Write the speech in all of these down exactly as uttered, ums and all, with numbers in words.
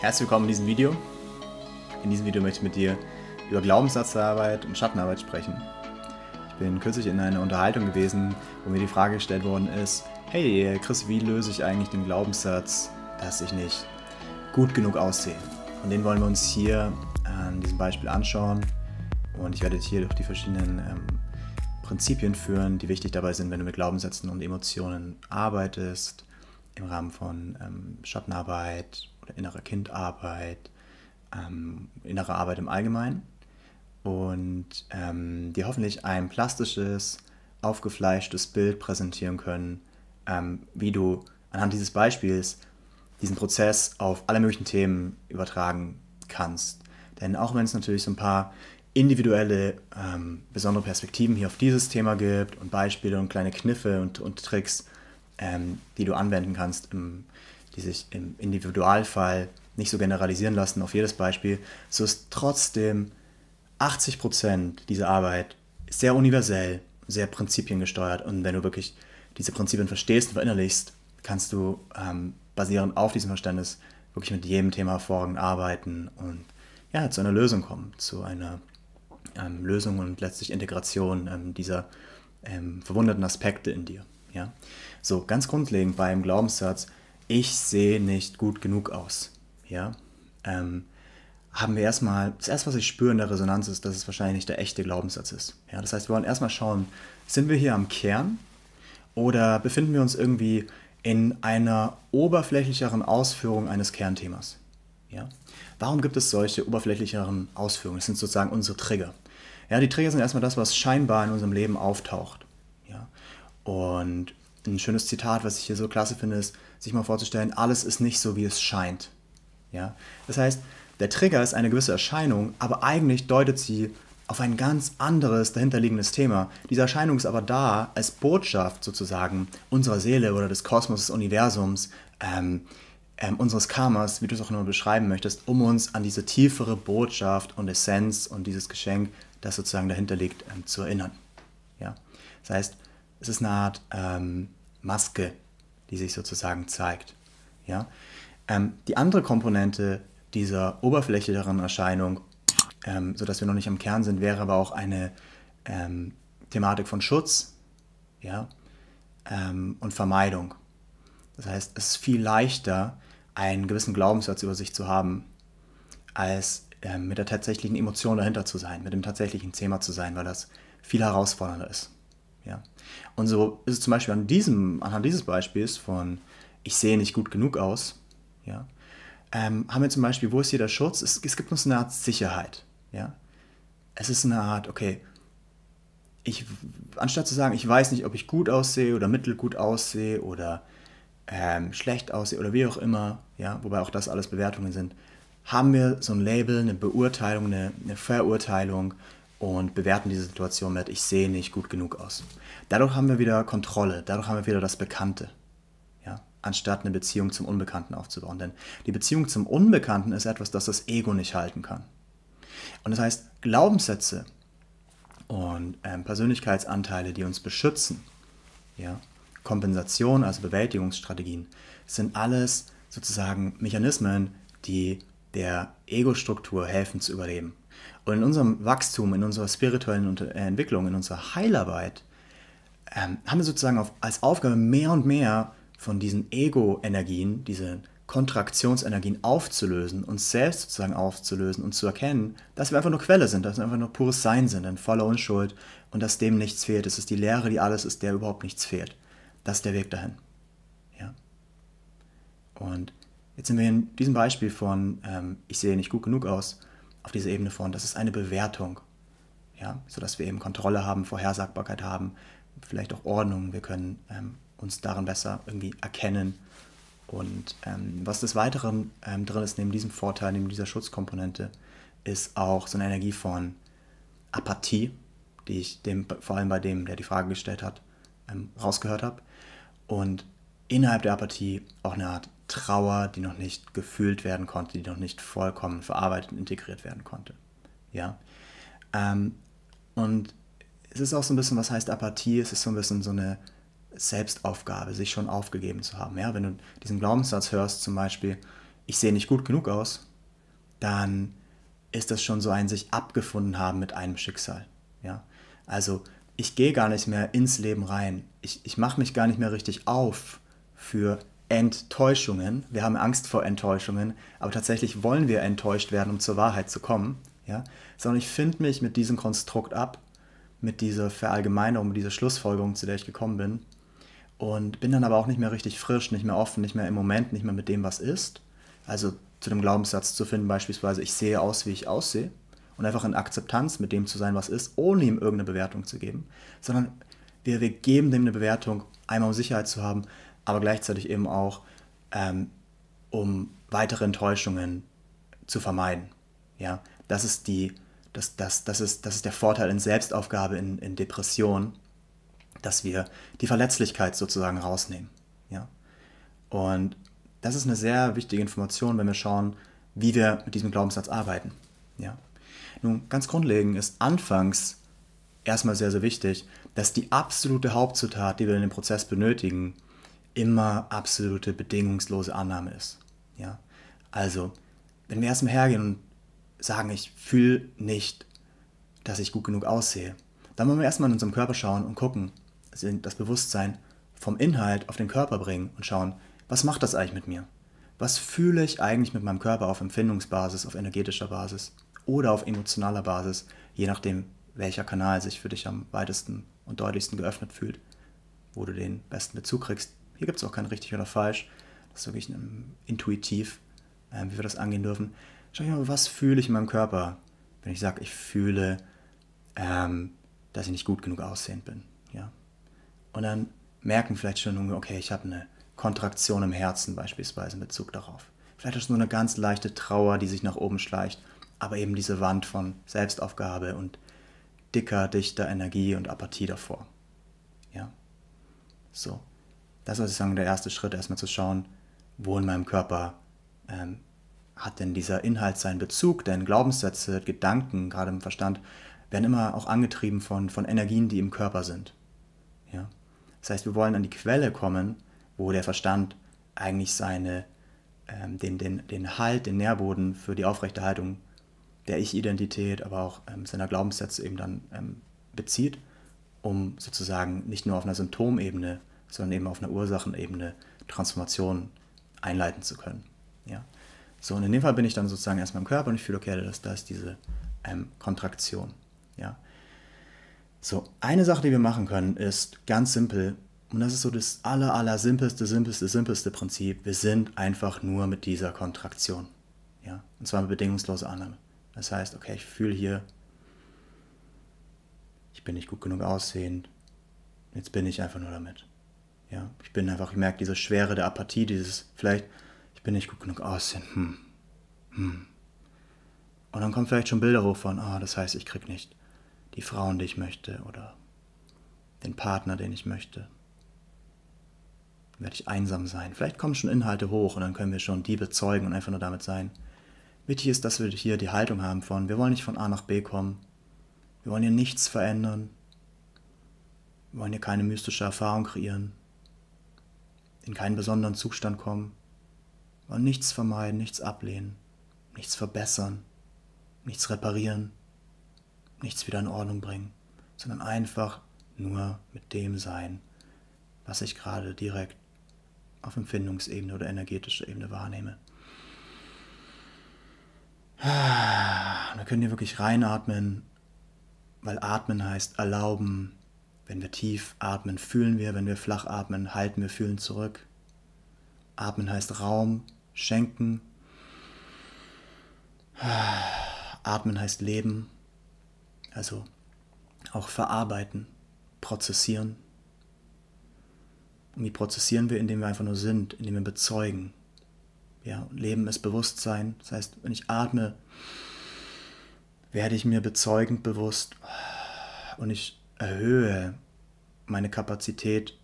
Herzlich willkommen in diesem Video. In diesem Video möchte ich mit dir über Glaubenssatzarbeit und Schattenarbeit sprechen. Ich bin kürzlich in einer Unterhaltung gewesen, wo mir die Frage gestellt worden ist, hey Chris, wie löse ich eigentlich den Glaubenssatz, dass ich nicht gut genug aussehe? Und den wollen wir uns hier an diesem Beispiel anschauen. Und ich werde jetzt hier durch die verschiedenen ähm, Prinzipien führen, die wichtig dabei sind, wenn du mit Glaubenssätzen und Emotionen arbeitest, im Rahmen von ähm, Schattenarbeit oder innerer Kindarbeit, ähm, innerer Arbeit im Allgemeinen, und ähm, dir hoffentlich ein plastisches, aufgefleischtes Bild präsentieren können, ähm, wie du anhand dieses Beispiels diesen Prozess auf alle möglichen Themen übertragen kannst. Denn auch wenn es natürlich so ein paar individuelle, ähm, besondere Perspektiven hier auf dieses Thema gibt und Beispiele und kleine Kniffe und, und Tricks, ähm, die du anwenden kannst, im, die sich im Individualfall nicht so generalisieren lassen auf jedes Beispiel, so ist trotzdem achtzig Prozent dieser Arbeit sehr universell, sehr prinzipiengesteuert, und wenn du wirklich diese Prinzipien verstehst und verinnerlichst, kannst du ähm, basierend auf diesem Verständnis wirklich mit jedem Thema hervorragend arbeiten und ja, zu einer Lösung kommen, zu einer Ähm, Lösung und letztlich Integration ähm, dieser ähm, verwunderten Aspekte in dir. Ja? So, ganz grundlegend beim Glaubenssatz, ich sehe nicht gut genug aus. Ja? Ähm, haben wir erstmal, das erste, was ich spüre in der Resonanz, ist, dass es wahrscheinlich nicht der echte Glaubenssatz ist. Ja? Das heißt, wir wollen erstmal schauen, sind wir hier am Kern oder befinden wir uns irgendwie in einer oberflächlicheren Ausführung eines Kernthemas? Ja? Warum gibt es solche oberflächlicheren Ausführungen? Das sind sozusagen unsere Trigger. Ja, die Trigger sind erstmal das, was scheinbar in unserem Leben auftaucht. Ja? Und ein schönes Zitat, was ich hier so klasse finde, ist, sich mal vorzustellen, alles ist nicht so, wie es scheint. Ja? Das heißt, der Trigger ist eine gewisse Erscheinung, aber eigentlich deutet sie auf ein ganz anderes dahinterliegendes Thema. Diese Erscheinung ist aber da als Botschaft sozusagen unserer Seele oder des Kosmos, des Universums, ähm, Ähm, unseres Karmas, wie du es auch immer beschreiben möchtest, um uns an diese tiefere Botschaft und Essenz und dieses Geschenk, das sozusagen dahinter liegt, ähm, zu erinnern. Ja? Das heißt, es ist eine Art ähm, Maske, die sich sozusagen zeigt. Ja? Ähm, die andere Komponente dieser oberflächlicheren Erscheinung, ähm, sodass wir noch nicht am Kern sind, wäre aber auch eine ähm, Thematik von Schutz, ja? ähm, und Vermeidung. Das heißt, es ist viel leichter, einen gewissen Glaubenssatz über sich zu haben, als äh, mit der tatsächlichen Emotion dahinter zu sein, mit dem tatsächlichen Thema zu sein, weil das viel herausfordernder ist. Ja? Und so ist es zum Beispiel an diesem, anhand dieses Beispiels von ich sehe nicht gut genug aus, ja? ähm, haben wir zum Beispiel, wo ist hier der Schutz? Es, es gibt uns eine Art Sicherheit. Ja? Es ist eine Art, okay, ich, anstatt zu sagen, ich weiß nicht, ob ich gut aussehe oder mittelgut aussehe oder Ähm, schlecht aussehe oder wie auch immer, ja, wobei auch das alles Bewertungen sind, haben wir so ein Label, eine Beurteilung, eine, eine Verurteilung und bewerten diese Situation mit, ich sehe nicht gut genug aus. Dadurch haben wir wieder Kontrolle, dadurch haben wir wieder das Bekannte, ja, anstatt eine Beziehung zum Unbekannten aufzubauen. Denn die Beziehung zum Unbekannten ist etwas, das das Ego nicht halten kann. Und das heißt, Glaubenssätze und ähm, Persönlichkeitsanteile, die uns beschützen, ja, Kompensation, also Bewältigungsstrategien, sind alles sozusagen Mechanismen, die der Ego-Struktur helfen zu überleben. Und in unserem Wachstum, in unserer spirituellen Entwicklung, in unserer Heilarbeit ähm, haben wir sozusagen auf, als Aufgabe, mehr und mehr von diesen Ego-Energien, diese Kontraktionsenergien aufzulösen, uns selbst sozusagen aufzulösen und zu erkennen, dass wir einfach nur Quelle sind, dass wir einfach nur pures Sein sind, in voller Unschuld und dass dem nichts fehlt. Es ist die Leere, die alles ist, der überhaupt nichts fehlt. Das ist der Weg dahin. Ja? Und jetzt sind wir in diesem Beispiel von ähm, ich sehe nicht gut genug aus, auf dieser Ebene von, das ist eine Bewertung, ja? Sodass wir eben Kontrolle haben, Vorhersagbarkeit haben, vielleicht auch Ordnung, wir können ähm, uns darin besser irgendwie erkennen. Und ähm, was des Weiteren ähm, drin ist, neben diesem Vorteil, neben dieser Schutzkomponente, ist auch so eine Energie von Apathie, die ich dem, vor allem bei dem, der die Frage gestellt hat, ähm, rausgehört habe. Und innerhalb der Apathie auch eine Art Trauer, die noch nicht gefühlt werden konnte, die noch nicht vollkommen verarbeitet und integriert werden konnte. Ja? Ähm, und es ist auch so ein bisschen, was heißt Apathie? Es ist so ein bisschen so eine Selbstaufgabe, sich schon aufgegeben zu haben. Ja, wenn du diesen Glaubenssatz hörst, zum Beispiel, ich sehe nicht gut genug aus, dann ist das schon so ein sich abgefunden haben mit einem Schicksal. Ja? Also ich gehe gar nicht mehr ins Leben rein, ich, ich mache mich gar nicht mehr richtig auf für Enttäuschungen. Wir haben Angst vor Enttäuschungen, aber tatsächlich wollen wir enttäuscht werden, um zur Wahrheit zu kommen. Ja? Sondern ich finde mich mit diesem Konstrukt ab, mit dieser Verallgemeinerung, mit dieser Schlussfolgerung, zu der ich gekommen bin, und bin dann aber auch nicht mehr richtig frisch, nicht mehr offen, nicht mehr im Moment, nicht mehr mit dem, was ist. Also zu dem Glaubenssatz zu finden, beispielsweise, ich sehe aus, wie ich aussehe, und einfach in Akzeptanz mit dem zu sein, was ist, ohne ihm irgendeine Bewertung zu geben, sondern wir, wir geben dem eine Bewertung, einmal um Sicherheit zu haben, aber gleichzeitig eben auch, ähm, um weitere Enttäuschungen zu vermeiden. Ja? Das ist die Das, das, das, ist, das ist der Vorteil in Selbstaufgabe, in, in Depression, dass wir die Verletzlichkeit sozusagen rausnehmen. Ja? Und das ist eine sehr wichtige Information, wenn wir schauen, wie wir mit diesem Glaubenssatz arbeiten. Ja? Nun, ganz grundlegend ist anfangs erstmal sehr, sehr wichtig, dass die absolute Hauptzutat, die wir in dem Prozess benötigen, immer absolute bedingungslose Annahme ist. Ja? Also, wenn wir erstmal hergehen und sagen, ich fühle nicht, dass ich gut genug aussehe, dann wollen wir erstmal in unserem Körper schauen und gucken, das Bewusstsein vom Inhalt auf den Körper bringen und schauen, was macht das eigentlich mit mir? Was fühle ich eigentlich mit meinem Körper auf Empfindungsbasis, auf energetischer Basis oder auf emotionaler Basis, je nachdem, welcher Kanal sich für dich am weitesten und deutlichsten geöffnet fühlt, wo du den besten Bezug kriegst. Hier gibt es auch kein richtig oder falsch, das ist wirklich intuitiv, wie wir das angehen dürfen. Schau ich mal, was fühle ich in meinem Körper, wenn ich sage, ich fühle, ähm, dass ich nicht gut genug aussehend bin. Ja? Und dann merken vielleicht schon, okay, ich habe eine Kontraktion im Herzen beispielsweise in Bezug darauf. Vielleicht ist es nur eine ganz leichte Trauer, die sich nach oben schleicht, aber eben diese Wand von Selbstaufgabe und dicker, dichter Energie und Apathie davor. Ja? So, das ist, was ich sagen, der erste Schritt, erstmal zu schauen, wo in meinem Körper ähm, hat denn dieser Inhalt seinen Bezug, denn Glaubenssätze, Gedanken, gerade im Verstand, werden immer auch angetrieben von, von Energien, die im Körper sind. Ja? Das heißt, wir wollen an die Quelle kommen, wo der Verstand eigentlich seine, ähm, den, den, den Halt, den Nährboden für die Aufrechterhaltung der Ich-Identität, aber auch ähm, seiner Glaubenssätze eben dann ähm, bezieht, um sozusagen nicht nur auf einer Symptomebene, sondern eben auf einer Ursachenebene Transformationen einleiten zu können. Ja? So, und in dem Fall bin ich dann sozusagen erstmal im Körper und ich fühle, okay, das, das ist diese ähm, Kontraktion. Ja. So, eine Sache, die wir machen können, ist ganz simpel, und das ist so das aller, aller simpelste, simpelste, simpelste Prinzip, wir sind einfach nur mit dieser Kontraktion. Ja. Und zwar mit bedingungsloser Annahme. Das heißt, okay, ich fühle hier, ich bin nicht gut genug aussehend, jetzt bin ich einfach nur damit. Ja. Ich bin einfach, ich merke diese Schwere der Apathie, dieses vielleicht... bin ich gut genug aussehen, hm, hm. Und dann kommen vielleicht schon Bilder hoch von, ah, oh, das heißt, ich krieg nicht die Frauen, die ich möchte, oder den Partner, den ich möchte. Dann werde ich einsam sein. Vielleicht kommen schon Inhalte hoch und dann können wir schon die bezeugen und einfach nur damit sein. Wichtig ist, dass wir hier die Haltung haben von, wir wollen nicht von A nach B kommen, wir wollen hier nichts verändern, wir wollen hier keine mystische Erfahrung kreieren, in keinen besonderen Zustand kommen, wollen nichts vermeiden, nichts ablehnen, nichts verbessern, nichts reparieren, nichts wieder in Ordnung bringen, sondern einfach nur mit dem sein, was ich gerade direkt auf Empfindungsebene oder energetischer Ebene wahrnehme. Da können wir wirklich reinatmen, weil atmen heißt erlauben. Wenn wir tief atmen, fühlen wir, wenn wir flach atmen, halten wir, fühlen zurück. Atmen heißt Raum schenken, atmen heißt Leben, also auch verarbeiten, prozessieren. Und wie prozessieren wir? Indem wir einfach nur sind, indem wir bezeugen. Ja, Leben ist Bewusstsein, das heißt, wenn ich atme, werde ich mir bezeugend bewusst und ich erhöhe meine Kapazität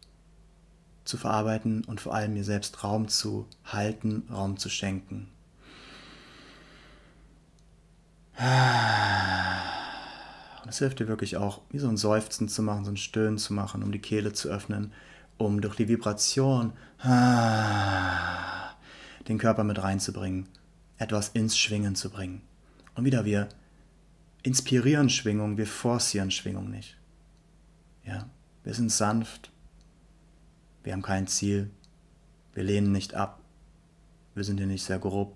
zu verarbeiten und vor allem mir selbst Raum zu halten, Raum zu schenken. Und es hilft dir wirklich auch, wie so ein Seufzen zu machen, so ein Stöhnen zu machen, um die Kehle zu öffnen, um durch die Vibration den Körper mit reinzubringen, etwas ins Schwingen zu bringen. Und wieder, wir inspirieren Schwingung, wir forcieren Schwingung nicht. Ja, wir sind sanft, wir haben kein Ziel, wir lehnen nicht ab, wir sind hier nicht sehr grob.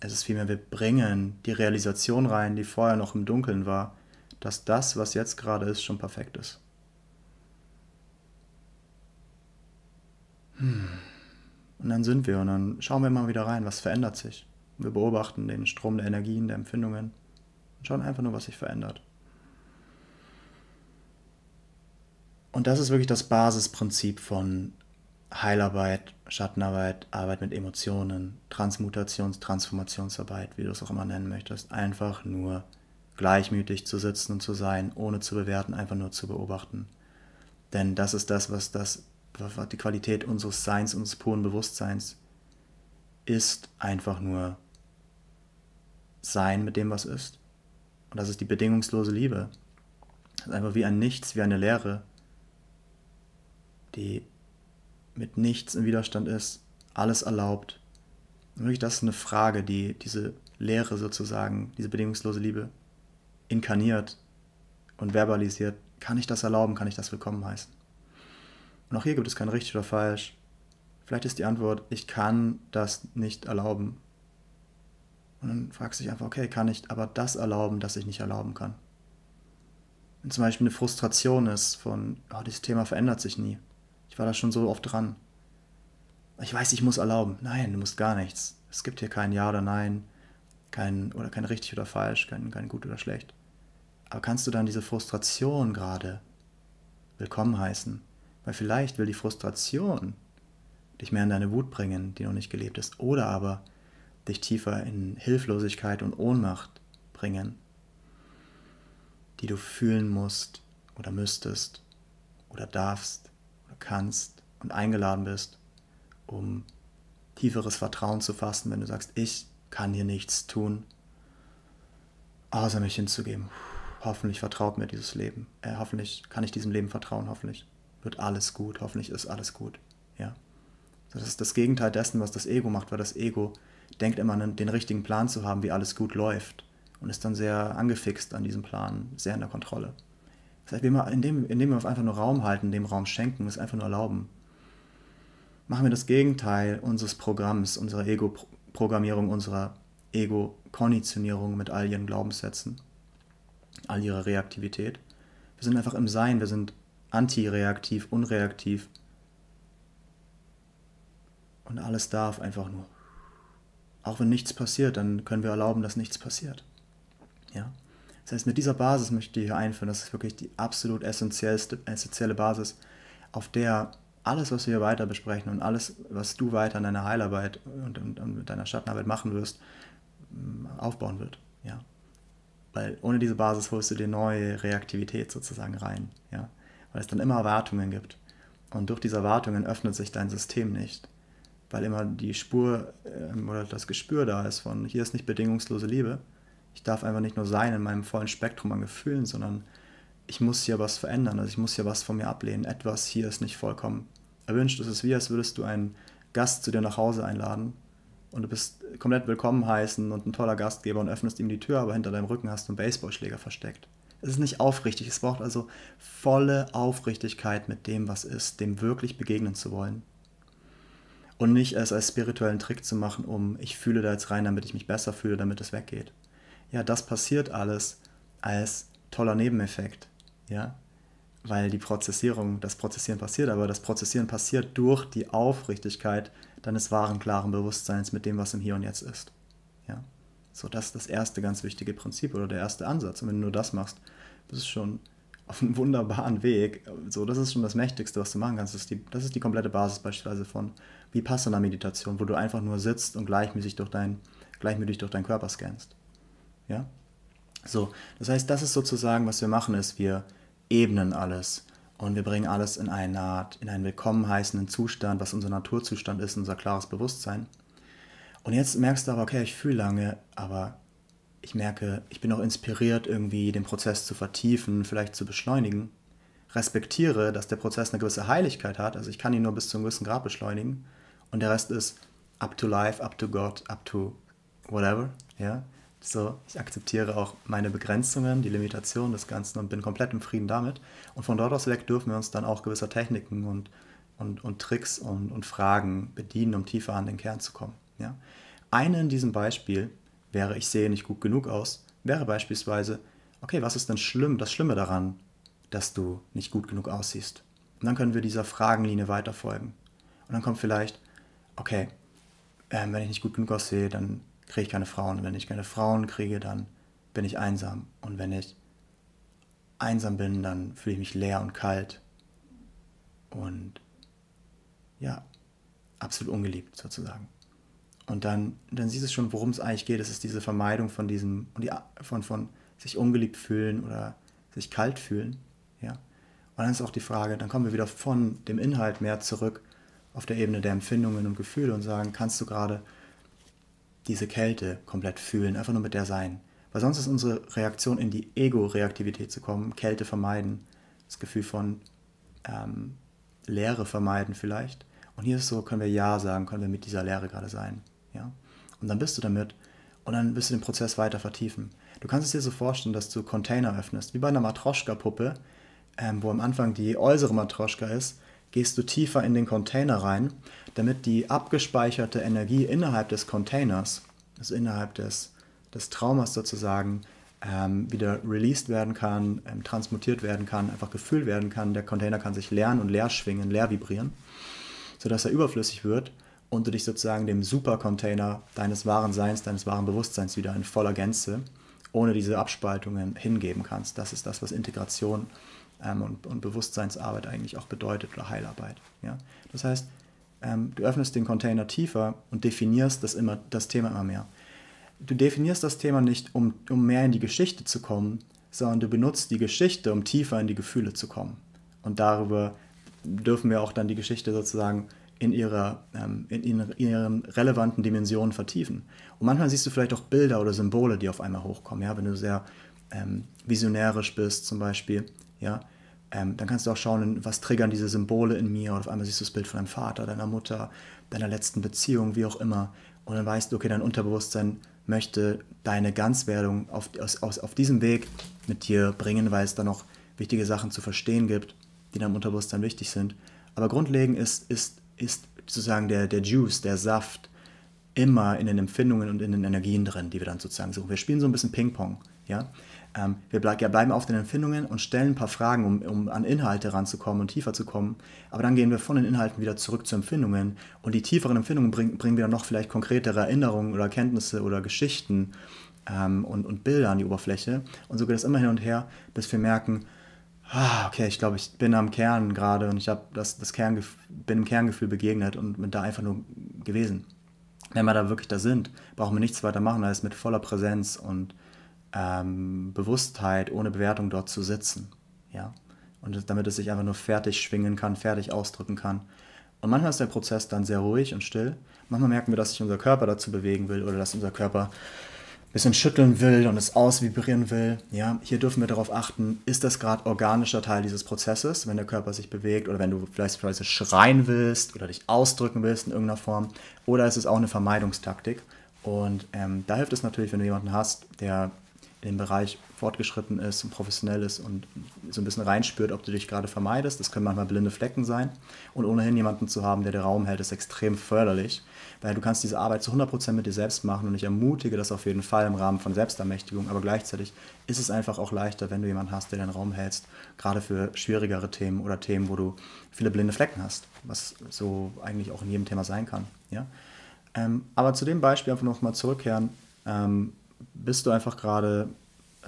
Es ist vielmehr, wir bringen die Realisation rein, die vorher noch im Dunkeln war, dass das, was jetzt gerade ist, schon perfekt ist. Und dann sind wir und dann schauen wir mal wieder rein, was verändert sich. Wir beobachten den Strom der Energien, der Empfindungen und schauen einfach nur, was sich verändert. Und das ist wirklich das Basisprinzip von Heilarbeit, Schattenarbeit, Arbeit mit Emotionen, Transmutations-, Transformationsarbeit, wie du es auch immer nennen möchtest. Einfach nur gleichmütig zu sitzen und zu sein, ohne zu bewerten, einfach nur zu beobachten. Denn das ist das, was das, was die Qualität unseres Seins, unseres puren Bewusstseins ist, einfach nur sein mit dem, was ist. Und das ist die bedingungslose Liebe. Das ist einfach wie ein Nichts, wie eine Leere, die mit nichts im Widerstand ist, alles erlaubt. Und wirklich, das ist eine Frage, die diese Leere sozusagen, diese bedingungslose Liebe inkarniert und verbalisiert. Kann ich das erlauben? Kann ich das willkommen heißen? Und auch hier gibt es kein richtig oder falsch. Vielleicht ist die Antwort, ich kann das nicht erlauben. Und dann fragst du dich einfach, okay, kann ich aber das erlauben, das ich nicht erlauben kann? Wenn zum Beispiel eine Frustration ist von, oh, dieses Thema verändert sich nie. Ich war da schon so oft dran. Ich weiß, ich muss erlauben. Nein, du musst gar nichts. Es gibt hier kein Ja oder Nein, kein, oder kein richtig oder falsch, kein, kein gut oder schlecht. Aber kannst du dann diese Frustration gerade willkommen heißen? Weil vielleicht will die Frustration dich mehr in deine Wut bringen, die noch nicht gelebt ist. Oder aber dich tiefer in Hilflosigkeit und Ohnmacht bringen, die du fühlen musst oder müsstest oder darfst, kannst und eingeladen bist, um tieferes Vertrauen zu fassen, wenn du sagst, ich kann hier nichts tun, außer mich hinzugeben. Hoffentlich vertraut mir dieses Leben. Äh, hoffentlich kann ich diesem Leben vertrauen. Hoffentlich wird alles gut. Hoffentlich ist alles gut. Ja. Das ist das Gegenteil dessen, was das Ego macht, weil das Ego denkt immer, den richtigen Plan zu haben, wie alles gut läuft, und ist dann sehr angefixt an diesem Plan, sehr in der Kontrolle. Das heißt, indem, indem wir uns einfach nur Raum halten, dem Raum schenken, es einfach nur erlauben, machen wir das Gegenteil unseres Programms, unserer Ego-Programmierung, unserer Ego-Konditionierung mit all ihren Glaubenssätzen, all ihrer Reaktivität. Wir sind einfach im Sein, wir sind antireaktiv, unreaktiv. Und alles darf einfach nur. Auch wenn nichts passiert, dann können wir erlauben, dass nichts passiert. Ja? Das heißt, mit dieser Basis möchte ich hier einführen, das ist wirklich die absolut essentiellste, essentielle Basis, auf der alles, was wir hier weiter besprechen und alles, was du weiter in deiner Heilarbeit und, und, und mit deiner Schattenarbeit machen wirst, aufbauen wird. Ja. Weil ohne diese Basis holst du dir neue Reaktivität sozusagen rein. Ja. Weil es dann immer Erwartungen gibt. Und durch diese Erwartungen öffnet sich dein System nicht. Weil immer die Spur oder das Gespür da ist von, hier ist nicht bedingungslose Liebe. Ich darf einfach nicht nur sein in meinem vollen Spektrum an Gefühlen, sondern ich muss hier was verändern, also ich muss hier was von mir ablehnen. Etwas hier ist nicht vollkommen erwünscht. Es ist wie, als würdest du einen Gast zu dir nach Hause einladen und du bist komplett willkommen heißen und ein toller Gastgeber und öffnest ihm die Tür, aber hinter deinem Rücken hast du einen Baseballschläger versteckt. Es ist nicht aufrichtig, es braucht also volle Aufrichtigkeit mit dem, was ist, dem wirklich begegnen zu wollen. Und nicht es als spirituellen Trick zu machen, um ich fühle da jetzt rein, damit ich mich besser fühle, damit es weggeht. Ja, das passiert alles als toller Nebeneffekt, ja, weil die Prozessierung, das Prozessieren passiert, aber das Prozessieren passiert durch die Aufrichtigkeit deines wahren, klaren Bewusstseins mit dem, was im Hier und Jetzt ist, ja. So, das ist das erste ganz wichtige Prinzip oder der erste Ansatz, und wenn du nur das machst, bist du schon auf einem wunderbaren Weg, so, das ist schon das Mächtigste, was du machen kannst, das ist die, das ist die komplette Basis beispielsweise von Vipassana-Meditation, wo du einfach nur sitzt und gleichmäßig durch dein, gleichmäßig durch deinen Körper scannst. Ja? So, das heißt, das ist sozusagen, was wir machen, ist, wir ebnen alles und wir bringen alles in eine Art, in einen willkommen heißenden Zustand, was unser Naturzustand ist, unser klares Bewusstsein. Und jetzt merkst du aber, okay, ich fühle lange, aber ich merke, ich bin auch inspiriert, irgendwie den Prozess zu vertiefen, vielleicht zu beschleunigen. respektiere, dass der Prozess eine gewisse Heiligkeit hat, also ich kann ihn nur bis zu einem gewissen Grad beschleunigen und der Rest ist up to life, up to God, up to whatever, ja, so, ich akzeptiere auch meine Begrenzungen, die Limitation des Ganzen und bin komplett im Frieden damit und von dort aus weg dürfen wir uns dann auch gewisser Techniken und, und, und Tricks und, und Fragen bedienen, um tiefer an den Kern zu kommen, ja. Eine in diesem Beispiel wäre, ich sehe nicht gut genug aus, wäre beispielsweise, okay, was ist denn schlimm, das Schlimme daran, dass du nicht gut genug aussiehst. Und dann können wir dieser Fragenlinie weiterfolgen. Und dann kommt vielleicht, okay, ähm, wenn ich nicht gut genug aussehe, dann kriege ich keine Frauen. Und wenn ich keine Frauen kriege, dann bin ich einsam. Und wenn ich einsam bin, dann fühle ich mich leer und kalt. Und ja, absolut ungeliebt sozusagen. Und dann, dann siehst du schon, worum es eigentlich geht. Es ist diese Vermeidung von diesem, von, von sich ungeliebt fühlen oder sich kalt fühlen. Ja. Und dann ist auch die Frage, dann kommen wir wieder von dem Inhalt mehr zurück auf der Ebene der Empfindungen und Gefühle und sagen, kannst du gerade diese Kälte komplett fühlen, einfach nur mit der sein. Weil sonst ist unsere Reaktion, in die Ego-Reaktivität zu kommen, Kälte vermeiden, das Gefühl von ähm, Leere vermeiden vielleicht. Und hier ist so, können wir Ja sagen, können wir mit dieser Leere gerade sein. Ja. Und dann bist du damit und dann wirst du den Prozess weiter vertiefen. Du kannst es dir so vorstellen, dass du Container öffnest, wie bei einer Matroschka-Puppe, ähm, wo am Anfang die äußere Matroschka ist, gehst du tiefer in den Container rein, damit die abgespeicherte Energie innerhalb des Containers, also innerhalb des, des Traumas sozusagen, ähm, wieder released werden kann, ähm, transmutiert werden kann, einfach gefühlt werden kann. Der Container kann sich leeren und leer schwingen, leer vibrieren, sodass er überflüssig wird und du dich sozusagen dem Supercontainer deines wahren Seins, deines wahren Bewusstseins wieder in voller Gänze, ohne diese Abspaltungen, hingeben kannst. Das ist das, was Integration ähm, und, und Bewusstseinsarbeit eigentlich auch bedeutet oder Heilarbeit. Ja? Das heißt, ähm, du öffnest den Container tiefer und definierst das, immer, das Thema immer mehr. Du definierst das Thema nicht, um, um mehr in die Geschichte zu kommen, sondern du benutzt die Geschichte, um tiefer in die Gefühle zu kommen. Und darüber dürfen wir auch dann die Geschichte sozusagen in, ihrer, ähm, in, in ihren relevanten Dimensionen vertiefen. Und manchmal siehst du vielleicht auch Bilder oder Symbole, die auf einmal hochkommen. Ja? Wenn du sehr ähm, visionärisch bist zum Beispiel, ja? ähm, dann kannst du auch schauen, was triggern diese Symbole in mir. Und auf einmal siehst du das Bild von deinem Vater, deiner Mutter, deiner letzten Beziehung, wie auch immer. Und dann weißt du, okay, dein Unterbewusstsein möchte deine Ganzwerdung auf, aus, aus, auf diesem Weg mit dir bringen, weil es da noch wichtige Sachen zu verstehen gibt, die deinem Unterbewusstsein wichtig sind. Aber grundlegend ist, ist ist sozusagen der, der Juice, der Saft, immer in den Empfindungen und in den Energien drin, die wir dann sozusagen suchen. Wir spielen so ein bisschen Ping-Pong. Ja? Ähm, wir bleib, ja, bleiben auf den Empfindungen und stellen ein paar Fragen, um, um an Inhalte ranzukommen und tiefer zu kommen. Aber dann gehen wir von den Inhalten wieder zurück zu Empfindungen. Und die tieferen Empfindungen bring, bringen wir noch vielleicht konkretere Erinnerungen oder Erkenntnisse oder Geschichten ähm, und, und Bilder an die Oberfläche. Und so geht es immer hin und her, bis wir merken, ah, okay, ich glaube, ich bin am Kern gerade und ich habe das, das Kerngef- bin dem Kerngefühl begegnet und bin da einfach nur gewesen. Wenn wir da wirklich da sind, brauchen wir nichts weiter machen, als mit voller Präsenz und ähm, Bewusstheit, ohne Bewertung dort zu sitzen. Ja? Und damit es sich einfach nur fertig schwingen kann, fertig ausdrücken kann. Und manchmal ist der Prozess dann sehr ruhig und still. Manchmal merken wir, dass sich unser Körper dazu bewegen will oder dass unser Körper bisschen schütteln will und es ausvibrieren will. Ja, hier dürfen wir darauf achten, ist das gerade organischer Teil dieses Prozesses, wenn der Körper sich bewegt oder wenn du vielleicht schreien willst oder dich ausdrücken willst in irgendeiner Form, oder ist es auch eine Vermeidungstaktik? Und ähm, da hilft es natürlich, wenn du jemanden hast, der in dem Bereich fortgeschritten ist und professionell ist und so ein bisschen reinspürt, ob du dich gerade vermeidest. Das können manchmal blinde Flecken sein. Und ohnehin jemanden zu haben, der den Raum hält, ist extrem förderlich, weil du kannst diese Arbeit zu hundert Prozent mit dir selbst machen und ich ermutige das auf jeden Fall im Rahmen von Selbstermächtigung, aber gleichzeitig ist es einfach auch leichter, wenn du jemanden hast, der den Raum hältst, gerade für schwierigere Themen oder Themen, wo du viele blinde Flecken hast, was so eigentlich auch in jedem Thema sein kann. Ja? Ähm, aber zu dem Beispiel einfach nochmal zurückkehren, ähm, bist du einfach gerade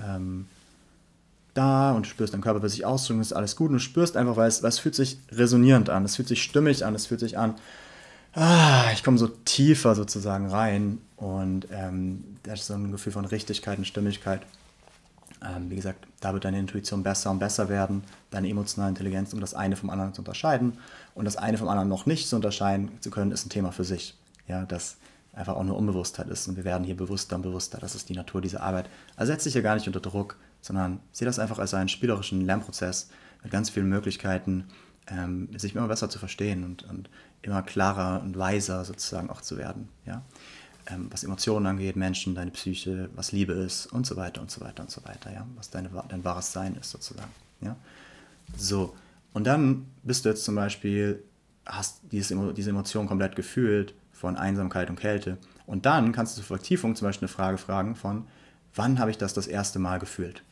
ähm, da und spürst, dein Körper will sich ausdrücken, ist alles gut und du spürst einfach, weil es, weil es fühlt sich resonierend an, es fühlt sich stimmig an, es fühlt sich an, ah, ich komme so tiefer sozusagen rein und ähm, das ist so ein Gefühl von Richtigkeit und Stimmigkeit. Ähm, wie gesagt, da wird deine Intuition besser und besser werden, deine emotionale Intelligenz, um das eine vom anderen zu unterscheiden und das eine vom anderen noch nicht zu unterscheiden zu können, ist ein Thema für sich. Ja, das einfach auch eine Unbewusstheit ist und wir werden hier bewusster und bewusster. Das ist die Natur dieser Arbeit. Also setz dich hier gar nicht unter Druck, sondern sieh das einfach als einen spielerischen Lernprozess. mit ganz vielen Möglichkeiten, ähm, sich immer besser zu verstehen und, und immer klarer und weiser sozusagen auch zu werden. Ja? Ähm, was Emotionen angeht, Menschen, deine Psyche, was Liebe ist und so weiter und so weiter und so weiter. Ja? Was deine, dein wahres Sein ist sozusagen. Ja? So, und dann bist du jetzt zum Beispiel, hast diese, diese Emotion komplett gefühlt von Einsamkeit und Kälte. Und dann kannst du zur Vertiefung zum Beispiel eine Frage fragen von, wann habe ich das das erste Mal gefühlt?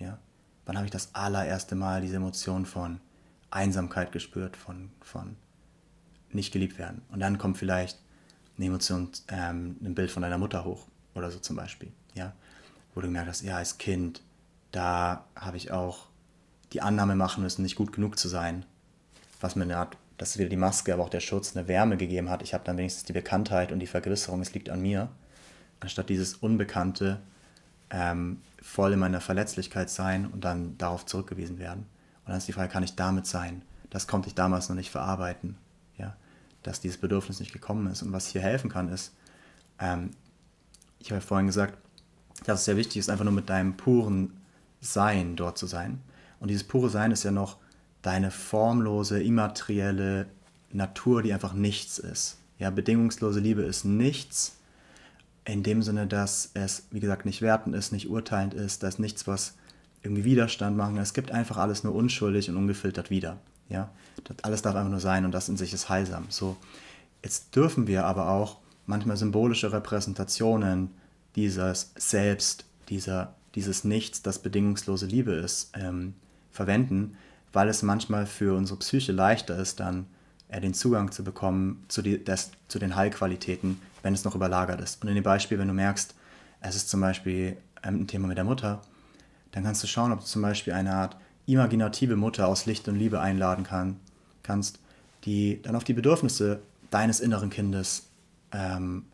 Ja? Wann habe ich das allererste Mal diese Emotion von Einsamkeit gespürt, von, von nicht geliebt werden? Und dann kommt vielleicht eine Emotion, ähm, ein Bild von deiner Mutter hoch oder so zum Beispiel. Ja? Wo du gemerkt hast, ja, als Kind, da habe ich auch die Annahme machen müssen, nicht gut genug zu sein. Was mir eine Art, dass wieder die Maske, aber auch der Schutz eine Wärme gegeben hat. Ich habe dann wenigstens die Bekanntheit und die Vergewisserung, es liegt an mir. Anstatt dieses Unbekannte, ähm, voll in meiner Verletzlichkeit sein und dann darauf zurückgewiesen werden. Und dann ist die Frage, kann ich damit sein? Das konnte ich damals noch nicht verarbeiten. Ja? Dass dieses Bedürfnis nicht gekommen ist. Und was hier helfen kann, ist, ähm, ich habe ja vorhin gesagt, dass es sehr wichtig ist, einfach nur mit deinem puren Sein dort zu sein. Und dieses pure Sein ist ja noch deine formlose, immaterielle Natur, die einfach nichts ist. Ja, bedingungslose Liebe ist nichts, in dem Sinne, dass es, wie gesagt, nicht wertend ist, nicht urteilend ist, dass nichts, was irgendwie Widerstand machen. Es gibt einfach alles nur unschuldig und ungefiltert wieder. Ja, das alles darf einfach nur sein und das in sich ist heilsam. So, jetzt dürfen wir aber auch manchmal symbolische Repräsentationen dieses Selbst, dieser, dieses Nichts, das bedingungslose Liebe ist, ähm, verwenden, weil es manchmal für unsere Psyche leichter ist, dann äh, den Zugang zu bekommen zu, die, des, zu den Heilqualitäten, wenn es noch überlagert ist. Und in dem Beispiel, wenn du merkst, es ist zum Beispiel ein Thema mit der Mutter, dann kannst du schauen, ob du zum Beispiel eine Art imaginative Mutter aus Licht und Liebe einladen kann, kannst, die dann auf die Bedürfnisse deines inneren Kindes ähm,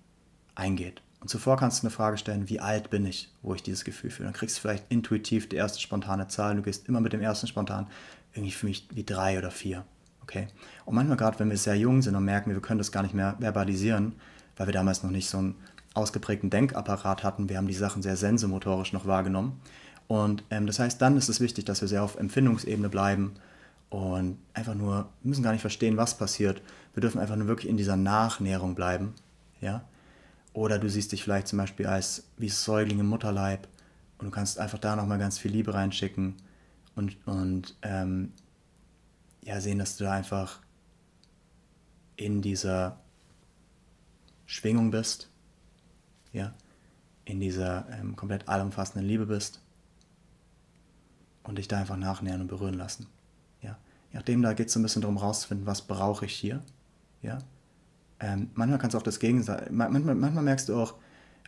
eingeht. Und zuvor kannst du eine Frage stellen, wie alt bin ich, wo ich dieses Gefühl fühle. Dann kriegst du vielleicht intuitiv die erste spontane Zahl und du gehst immer mit dem ersten spontan, irgendwie für mich wie drei oder vier. Okay? Und manchmal gerade, wenn wir sehr jung sind und merken, wir können das gar nicht mehr verbalisieren, weil wir damals noch nicht so einen ausgeprägten Denkapparat hatten. Wir haben die Sachen sehr sensomotorisch noch wahrgenommen. Und ähm, das heißt, dann ist es wichtig, dass wir sehr auf Empfindungsebene bleiben und einfach nur, wir müssen gar nicht verstehen, was passiert. Wir dürfen einfach nur wirklich in dieser Nachnährung bleiben. Ja? Oder du siehst dich vielleicht zum Beispiel als wie Säugling im Mutterleib und du kannst einfach da nochmal ganz viel Liebe reinschicken. Und, und ähm, ja, sehen, dass du da einfach in dieser Schwingung bist, ja, in dieser ähm, komplett allumfassenden Liebe bist und dich da einfach nachnähern und berühren lassen. Ja. Nachdem, da geht es so ein bisschen darum rauszufinden, was brauche ich hier. Ja. Ähm, manchmal kannst du auch das Gegenteil, manchmal, manchmal merkst du auch,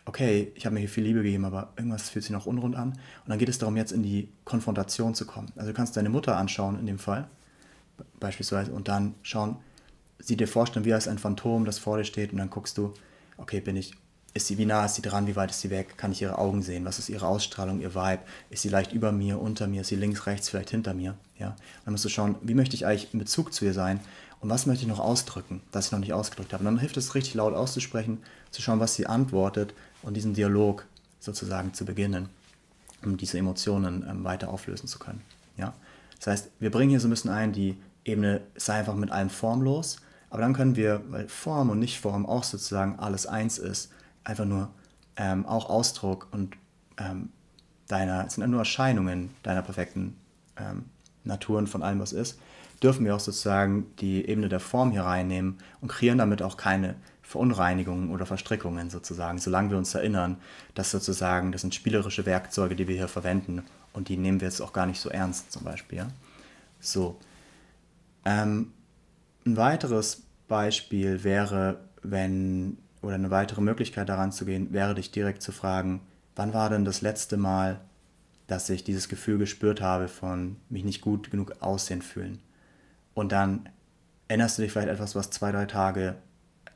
okay, ich habe mir hier viel Liebe gegeben, aber irgendwas fühlt sich noch unrund an. Und dann geht es darum, jetzt in die Konfrontation zu kommen. Also du kannst deine Mutter anschauen in dem Fall, beispielsweise, und dann schauen, sie dir vorstellen, wie als ein Phantom, das vor dir steht, und dann guckst du, okay, bin ich, ist sie, wie nah ist sie dran, wie weit ist sie weg, kann ich ihre Augen sehen, was ist ihre Ausstrahlung, ihr Vibe, ist sie leicht über mir, unter mir, ist sie links, rechts, vielleicht hinter mir, ja. Und dann musst du schauen, wie möchte ich eigentlich in Bezug zu ihr sein und was möchte ich noch ausdrücken, das ich noch nicht ausgedrückt habe. Und dann hilft es, richtig laut auszusprechen, zu schauen, was sie antwortet, und diesen Dialog sozusagen zu beginnen, um diese Emotionen ähm, weiter auflösen zu können. Ja? Das heißt, wir bringen hier so ein bisschen ein, die Ebene sei einfach mit allem formlos, aber dann können wir, weil Form und Nicht-Form auch sozusagen alles eins ist, einfach nur ähm, auch Ausdruck und ähm, deiner, es sind nur Erscheinungen deiner perfekten ähm, Naturen von allem, was ist, dürfen wir auch sozusagen die Ebene der Form hier reinnehmen und kreieren damit auch keine Verunreinigungen oder Verstrickungen sozusagen, solange wir uns erinnern, dass sozusagen, das sind spielerische Werkzeuge, die wir hier verwenden und die nehmen wir jetzt auch gar nicht so ernst zum Beispiel. Ja? So, ähm, ein weiteres Beispiel wäre, wenn, oder eine weitere Möglichkeit daran zu gehen, wäre dich direkt zu fragen, wann war denn das letzte Mal, dass ich dieses Gefühl gespürt habe von mich nicht gut genug aussehen fühlen. Und dann erinnerst du dich vielleicht etwas, was zwei, drei Tage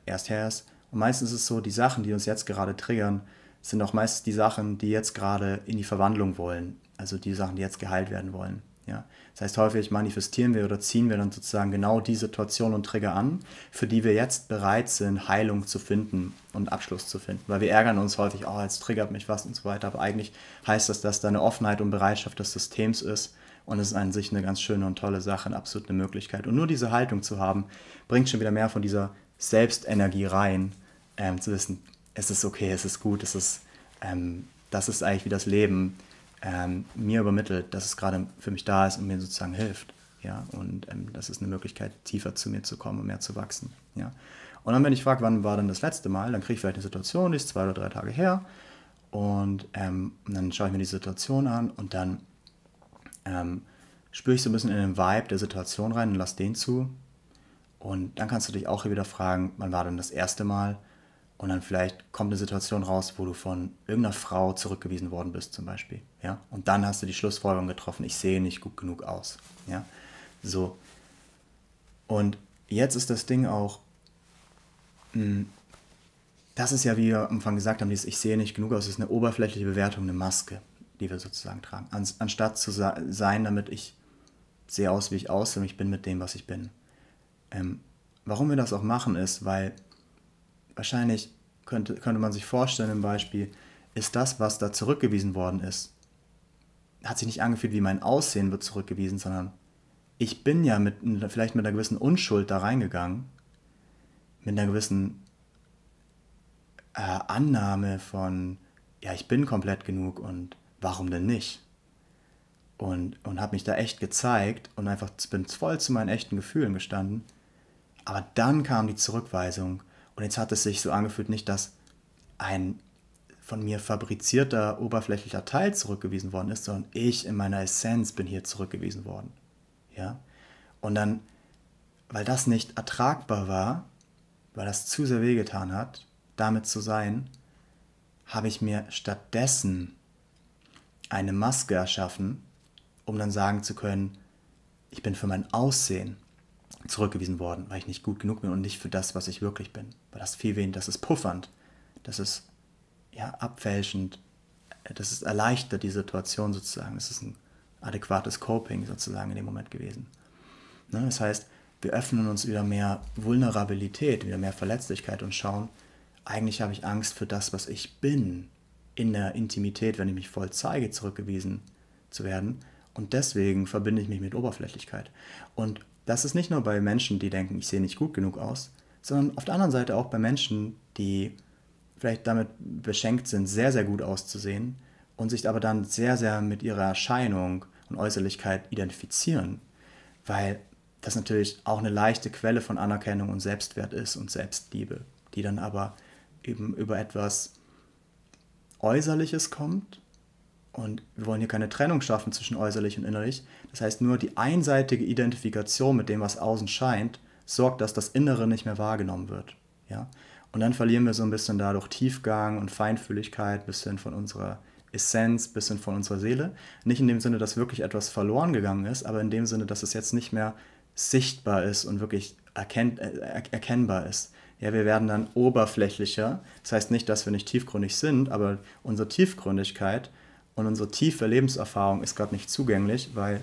erst her ist. Und meistens ist es so, die Sachen, die uns jetzt gerade triggern, sind auch meistens die Sachen, die jetzt gerade in die Verwandlung wollen. Also die Sachen, die jetzt geheilt werden wollen. Ja? Das heißt, häufig manifestieren wir oder ziehen wir dann sozusagen genau die Situation und Trigger an, für die wir jetzt bereit sind, Heilung zu finden und Abschluss zu finden. Weil wir ärgern uns häufig, oh, jetzt triggert mich was und so weiter. Aber eigentlich heißt das, dass da eine Offenheit und Bereitschaft des Systems ist, Und es ist an sich eine ganz schöne und tolle Sache, eine absolute Möglichkeit. Und nur diese Haltung zu haben, bringt schon wieder mehr von dieser Selbstenergie rein, ähm, zu wissen, es ist okay, es ist gut, es ist, ähm, das ist eigentlich wie das Leben ähm, mir übermittelt, dass es gerade für mich da ist und mir sozusagen hilft. Ja? Und ähm, das ist eine Möglichkeit, tiefer zu mir zu kommen und mehr zu wachsen. Ja? Und dann, wenn ich frage, wann war denn das letzte Mal, dann kriege ich vielleicht eine Situation, die ist zwei oder drei Tage her. Und ähm, dann schaue ich mir die Situation an und dann ähm, spüre ich so ein bisschen in den Vibe der Situation rein und lasse den zu. Und dann kannst du dich auch hier wieder fragen, wann war denn das erste Mal? Und dann vielleicht kommt eine Situation raus, wo du von irgendeiner Frau zurückgewiesen worden bist zum Beispiel. Ja? Und dann hast du die Schlussfolgerung getroffen, ich sehe nicht gut genug aus. Ja? So. Und jetzt ist das Ding auch, mh, das ist ja, wie wir am Anfang gesagt haben, dieses Ich sehe nicht genug aus, ist eine oberflächliche Bewertung, eine Maske, die wir sozusagen tragen. Anstatt zu sein, damit ich sehe aus, wie ich aussehe und ich bin mit dem, was ich bin. Ähm, warum wir das auch machen, ist, weil wahrscheinlich könnte, könnte man sich vorstellen, im Beispiel, ist das, was da zurückgewiesen worden ist, hat sich nicht angefühlt, wie mein Aussehen wird zurückgewiesen, sondern ich bin ja mit, vielleicht mit einer gewissen Unschuld da reingegangen, mit einer gewissen Äh, Annahme von, ja, ich bin komplett genug und warum denn nicht? Und, und habe mich da echt gezeigt und einfach bin voll zu meinen echten Gefühlen gestanden. Aber dann kam die Zurückweisung und jetzt hat es sich so angefühlt, nicht, dass ein von mir fabrizierter, oberflächlicher Teil zurückgewiesen worden ist, sondern ich in meiner Essenz bin hier zurückgewiesen worden. Ja? Und dann, weil das nicht ertragbar war, weil das zu sehr wehgetan hat, damit zu sein, habe ich mir stattdessen eine Maske erschaffen, um dann sagen zu können, ich bin für mein Aussehen zurückgewiesen worden, weil ich nicht gut genug bin und nicht für das, was ich wirklich bin. Weil das viel weniger, das ist puffernd, das ist ja abfälschend, das ist erleichtert die Situation sozusagen, das ist ein adäquates Coping sozusagen in dem Moment gewesen. Ne? Das heißt, wir öffnen uns wieder mehr Vulnerabilität, wieder mehr Verletzlichkeit und schauen, eigentlich habe ich Angst für das, was ich bin, in der Intimität, wenn ich mich voll zeige, zurückgewiesen zu werden. Und deswegen verbinde ich mich mit Oberflächlichkeit. Und das ist nicht nur bei Menschen, die denken, ich sehe nicht gut genug aus, sondern auf der anderen Seite auch bei Menschen, die vielleicht damit beschenkt sind, sehr, sehr gut auszusehen und sich aber dann sehr, sehr mit ihrer Erscheinung und Äußerlichkeit identifizieren, weil das natürlich auch eine leichte Quelle von Anerkennung und Selbstwert ist und Selbstliebe, die dann aber eben über etwas Äußerliches kommt. Und wir wollen hier keine Trennung schaffen zwischen äußerlich und innerlich. Das heißt, nur die einseitige Identifikation mit dem, was außen scheint, sorgt, dass das Innere nicht mehr wahrgenommen wird. Ja? Und dann verlieren wir so ein bisschen dadurch Tiefgang und Feinfühligkeit, bis hin von unserer Essenz, bis hin von unserer Seele. Nicht in dem Sinne, dass wirklich etwas verloren gegangen ist, aber in dem Sinne, dass es jetzt nicht mehr sichtbar ist und wirklich erkennt, er, erkennbar ist. Ja, wir werden dann oberflächlicher. Das heißt nicht, dass wir nicht tiefgründig sind, aber unsere Tiefgründigkeit und unsere tiefe Lebenserfahrung ist gerade nicht zugänglich, weil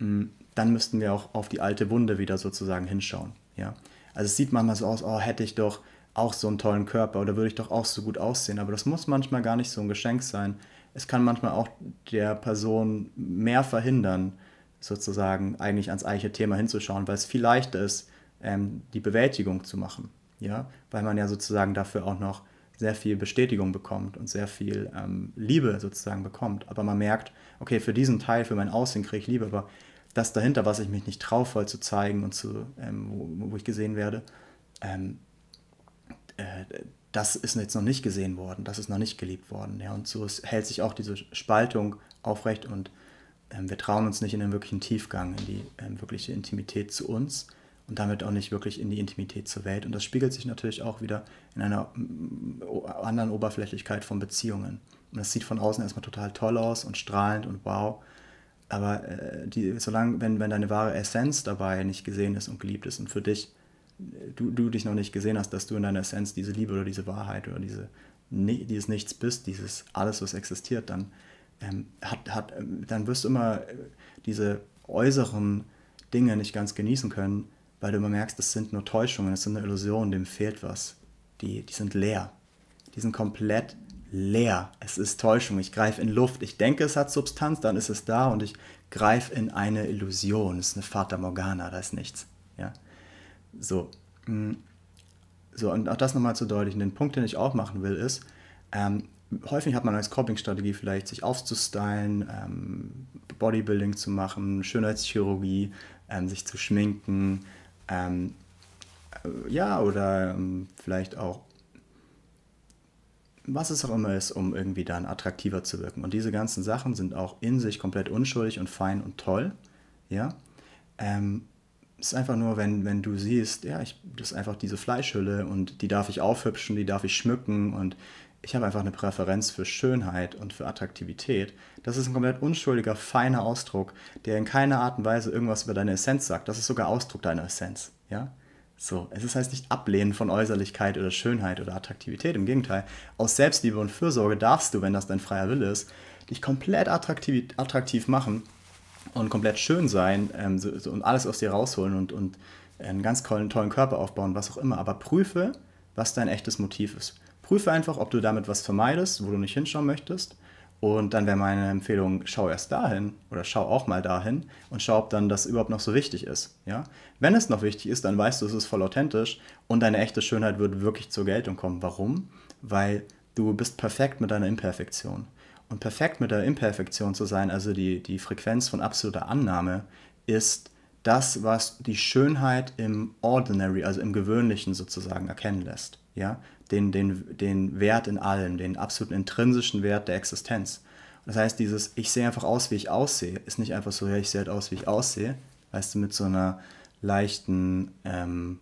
mh, dann müssten wir auch auf die alte Wunde wieder sozusagen hinschauen. Ja? Also es sieht manchmal so aus, oh, hätte ich doch auch so einen tollen Körper oder würde ich doch auch so gut aussehen. Aber das muss manchmal gar nicht so ein Geschenk sein. Es kann manchmal auch der Person mehr verhindern, sozusagen eigentlich ans eigentliche Thema hinzuschauen, weil es viel leichter ist, ähm, die Bewältigung zu machen. Ja, weil man ja sozusagen dafür auch noch sehr viel Bestätigung bekommt und sehr viel ähm, Liebe sozusagen bekommt. Aber man merkt, okay, für diesen Teil, für mein Aussehen kriege ich Liebe, aber das dahinter, was ich mich nicht traue, voll zu zeigen und zu, ähm, wo, wo ich gesehen werde, ähm, äh, das ist jetzt noch nicht gesehen worden, das ist noch nicht geliebt worden. Ja? Und so ist, hält sich auch diese Spaltung aufrecht und ähm, wir trauen uns nicht in den wirklichen Tiefgang, in die ähm, wirkliche Intimität zu uns. Und damit auch nicht wirklich in die Intimität zur Welt. Und das spiegelt sich natürlich auch wieder in einer anderen Oberflächlichkeit von Beziehungen. Und das sieht von außen erstmal total toll aus und strahlend und wow. Aber äh, die, solange, wenn, wenn deine wahre Essenz dabei nicht gesehen ist und geliebt ist und für dich, du, du dich noch nicht gesehen hast, dass du in deiner Essenz diese Liebe oder diese Wahrheit oder diese, ne, dieses Nichts bist, dieses alles, was existiert, dann, ähm, hat, hat, dann wirst du immer diese äußeren Dinge nicht ganz genießen können, weil du immer merkst, das sind nur Täuschungen, das sind nur Illusionen, dem fehlt was. Die, die sind leer. Die sind komplett leer. Es ist Täuschung. Ich greife in Luft. Ich denke, es hat Substanz, dann ist es da und ich greife in eine Illusion. Das ist eine Fata Morgana, da ist nichts. Ja? So. So, und auch das nochmal zu deutlichen. Den Punkt, den ich auch machen will, ist, ähm, häufig hat man als Coping-Strategie vielleicht, sich aufzustylen, ähm, Bodybuilding zu machen, Schönheitschirurgie, ähm, sich zu schminken, ähm, äh, ja, oder ähm, vielleicht auch, was es auch immer ist, um irgendwie dann attraktiver zu wirken. Und diese ganzen Sachen sind auch in sich komplett unschuldig und fein und toll, ja, ähm, es ist einfach nur, wenn, wenn du siehst, ja, ich, das ist einfach diese Fleischhülle und die darf ich aufhübschen, die darf ich schmücken und ich habe einfach eine Präferenz für Schönheit und für Attraktivität. Das ist ein komplett unschuldiger, feiner Ausdruck, der in keiner Art und Weise irgendwas über deine Essenz sagt. Das ist sogar Ausdruck deiner Essenz, ja? So, es ist heißt nicht Ablehnen von Äußerlichkeit oder Schönheit oder Attraktivität, im Gegenteil. Aus Selbstliebe und Fürsorge darfst du, wenn das dein freier Wille ist, dich komplett attraktiv, attraktiv machen, und komplett schön sein ähm, so, so, und alles aus dir rausholen und, und einen ganz tollen, tollen Körper aufbauen, was auch immer. Aber prüfe, was dein echtes Motiv ist. Prüfe einfach, ob du damit was vermeidest, wo du nicht hinschauen möchtest. Und dann wäre meine Empfehlung, schau erst dahin oder schau auch mal dahin und schau, ob dann das überhaupt noch so wichtig ist. Ja? Wenn es noch wichtig ist, dann weißt du, es ist voll authentisch und deine echte Schönheit wird wirklich zur Geltung kommen. Warum? Weil du bist perfekt mit deiner Imperfektion. Und perfekt mit der Imperfektion zu sein, also die, die Frequenz von absoluter Annahme, ist das, was die Schönheit im Ordinary, also im Gewöhnlichen sozusagen erkennen lässt. Ja? Den, den, den Wert in allem, den absoluten intrinsischen Wert der Existenz. Das heißt, dieses ich sehe einfach aus, wie ich aussehe, ist nicht einfach so, ja, ich sehe halt aus, wie ich aussehe, weißt du, mit so einer leichten, ähm,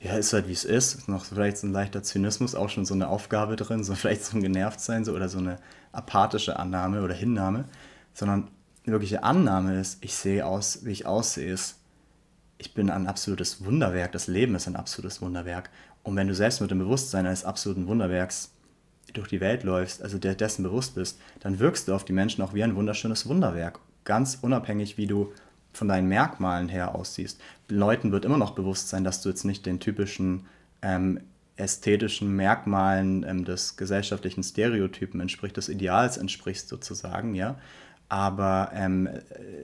ja, ist halt wie es ist, ist noch vielleicht so ein leichter Zynismus, auch schon so eine Aufgabe drin, so vielleicht so ein Genervtsein so, oder so eine apathische Annahme oder Hinnahme, sondern wirkliche Annahme ist, ich sehe aus, wie ich aussehe, ist, ich bin ein absolutes Wunderwerk, das Leben ist ein absolutes Wunderwerk. Und wenn du selbst mit dem Bewusstsein eines absoluten Wunderwerks durch die Welt läufst, also dir dessen bewusst bist, dann wirkst du auf die Menschen auch wie ein wunderschönes Wunderwerk, ganz unabhängig, wie du von deinen Merkmalen her aussiehst. Leuten wird immer noch bewusst sein, dass du jetzt nicht den typischen ähm, ästhetischen Merkmalen ähm, des gesellschaftlichen Stereotypen entsprichst, des Ideals entsprichst sozusagen, ja. Aber ähm,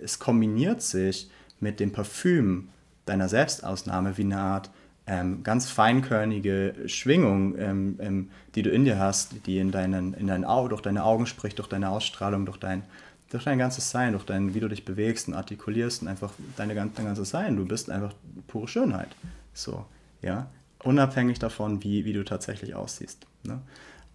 es kombiniert sich mit dem Parfüm deiner Selbstausnahme wie eine Art ähm, ganz feinkörnige Schwingung, ähm, ähm, die du in dir hast, die in deinen, in deinen Augen, durch deine Augen spricht, durch deine Ausstrahlung, durch dein durch dein ganzes Sein, durch dein, wie du dich bewegst und artikulierst und einfach deine, dein ganzes Sein. Du bist einfach pure Schönheit. So, ja. Unabhängig davon, wie, wie du tatsächlich aussiehst. Ne?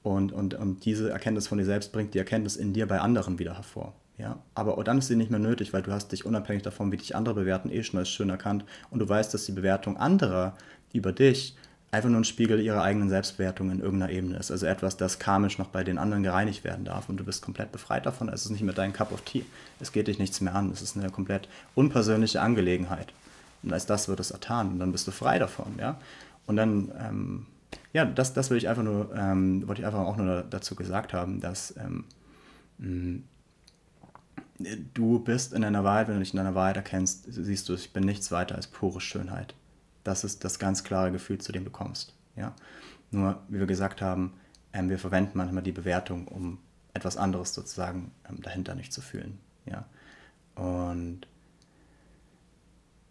Und, und, und diese Erkenntnis von dir selbst bringt die Erkenntnis in dir bei anderen wieder hervor. Ja? Aber dann ist sie nicht mehr nötig, weil du hast dich unabhängig davon, wie dich andere bewerten, eh schon als schön erkannt. Und du weißt, dass die Bewertung anderer über dich einfach nur ein Spiegel ihrer eigenen Selbstbewertung in irgendeiner Ebene ist. Also etwas, das karmisch noch bei den anderen gereinigt werden darf. Und du bist komplett befreit davon. Es ist nicht mehr dein Cup of Tea. Es geht dich nichts mehr an. Es ist eine komplett unpersönliche Angelegenheit. Und als das wird es ertan. Und dann bist du frei davon. Ja? Und dann, ähm, ja, das, das will ich einfach nur, ähm, wollte ich einfach auch nur dazu gesagt haben, dass ähm, du bist in deiner Wahrheit, wenn du dich in deiner Wahrheit erkennst, siehst du, ich bin nichts weiter als pure Schönheit. Das ist das ganz klare Gefühl, zu dem du kommst. Ja? Nur, wie wir gesagt haben, ähm, wir verwenden manchmal die Bewertung, um etwas anderes sozusagen ähm, dahinter nicht zu fühlen. Ja? Und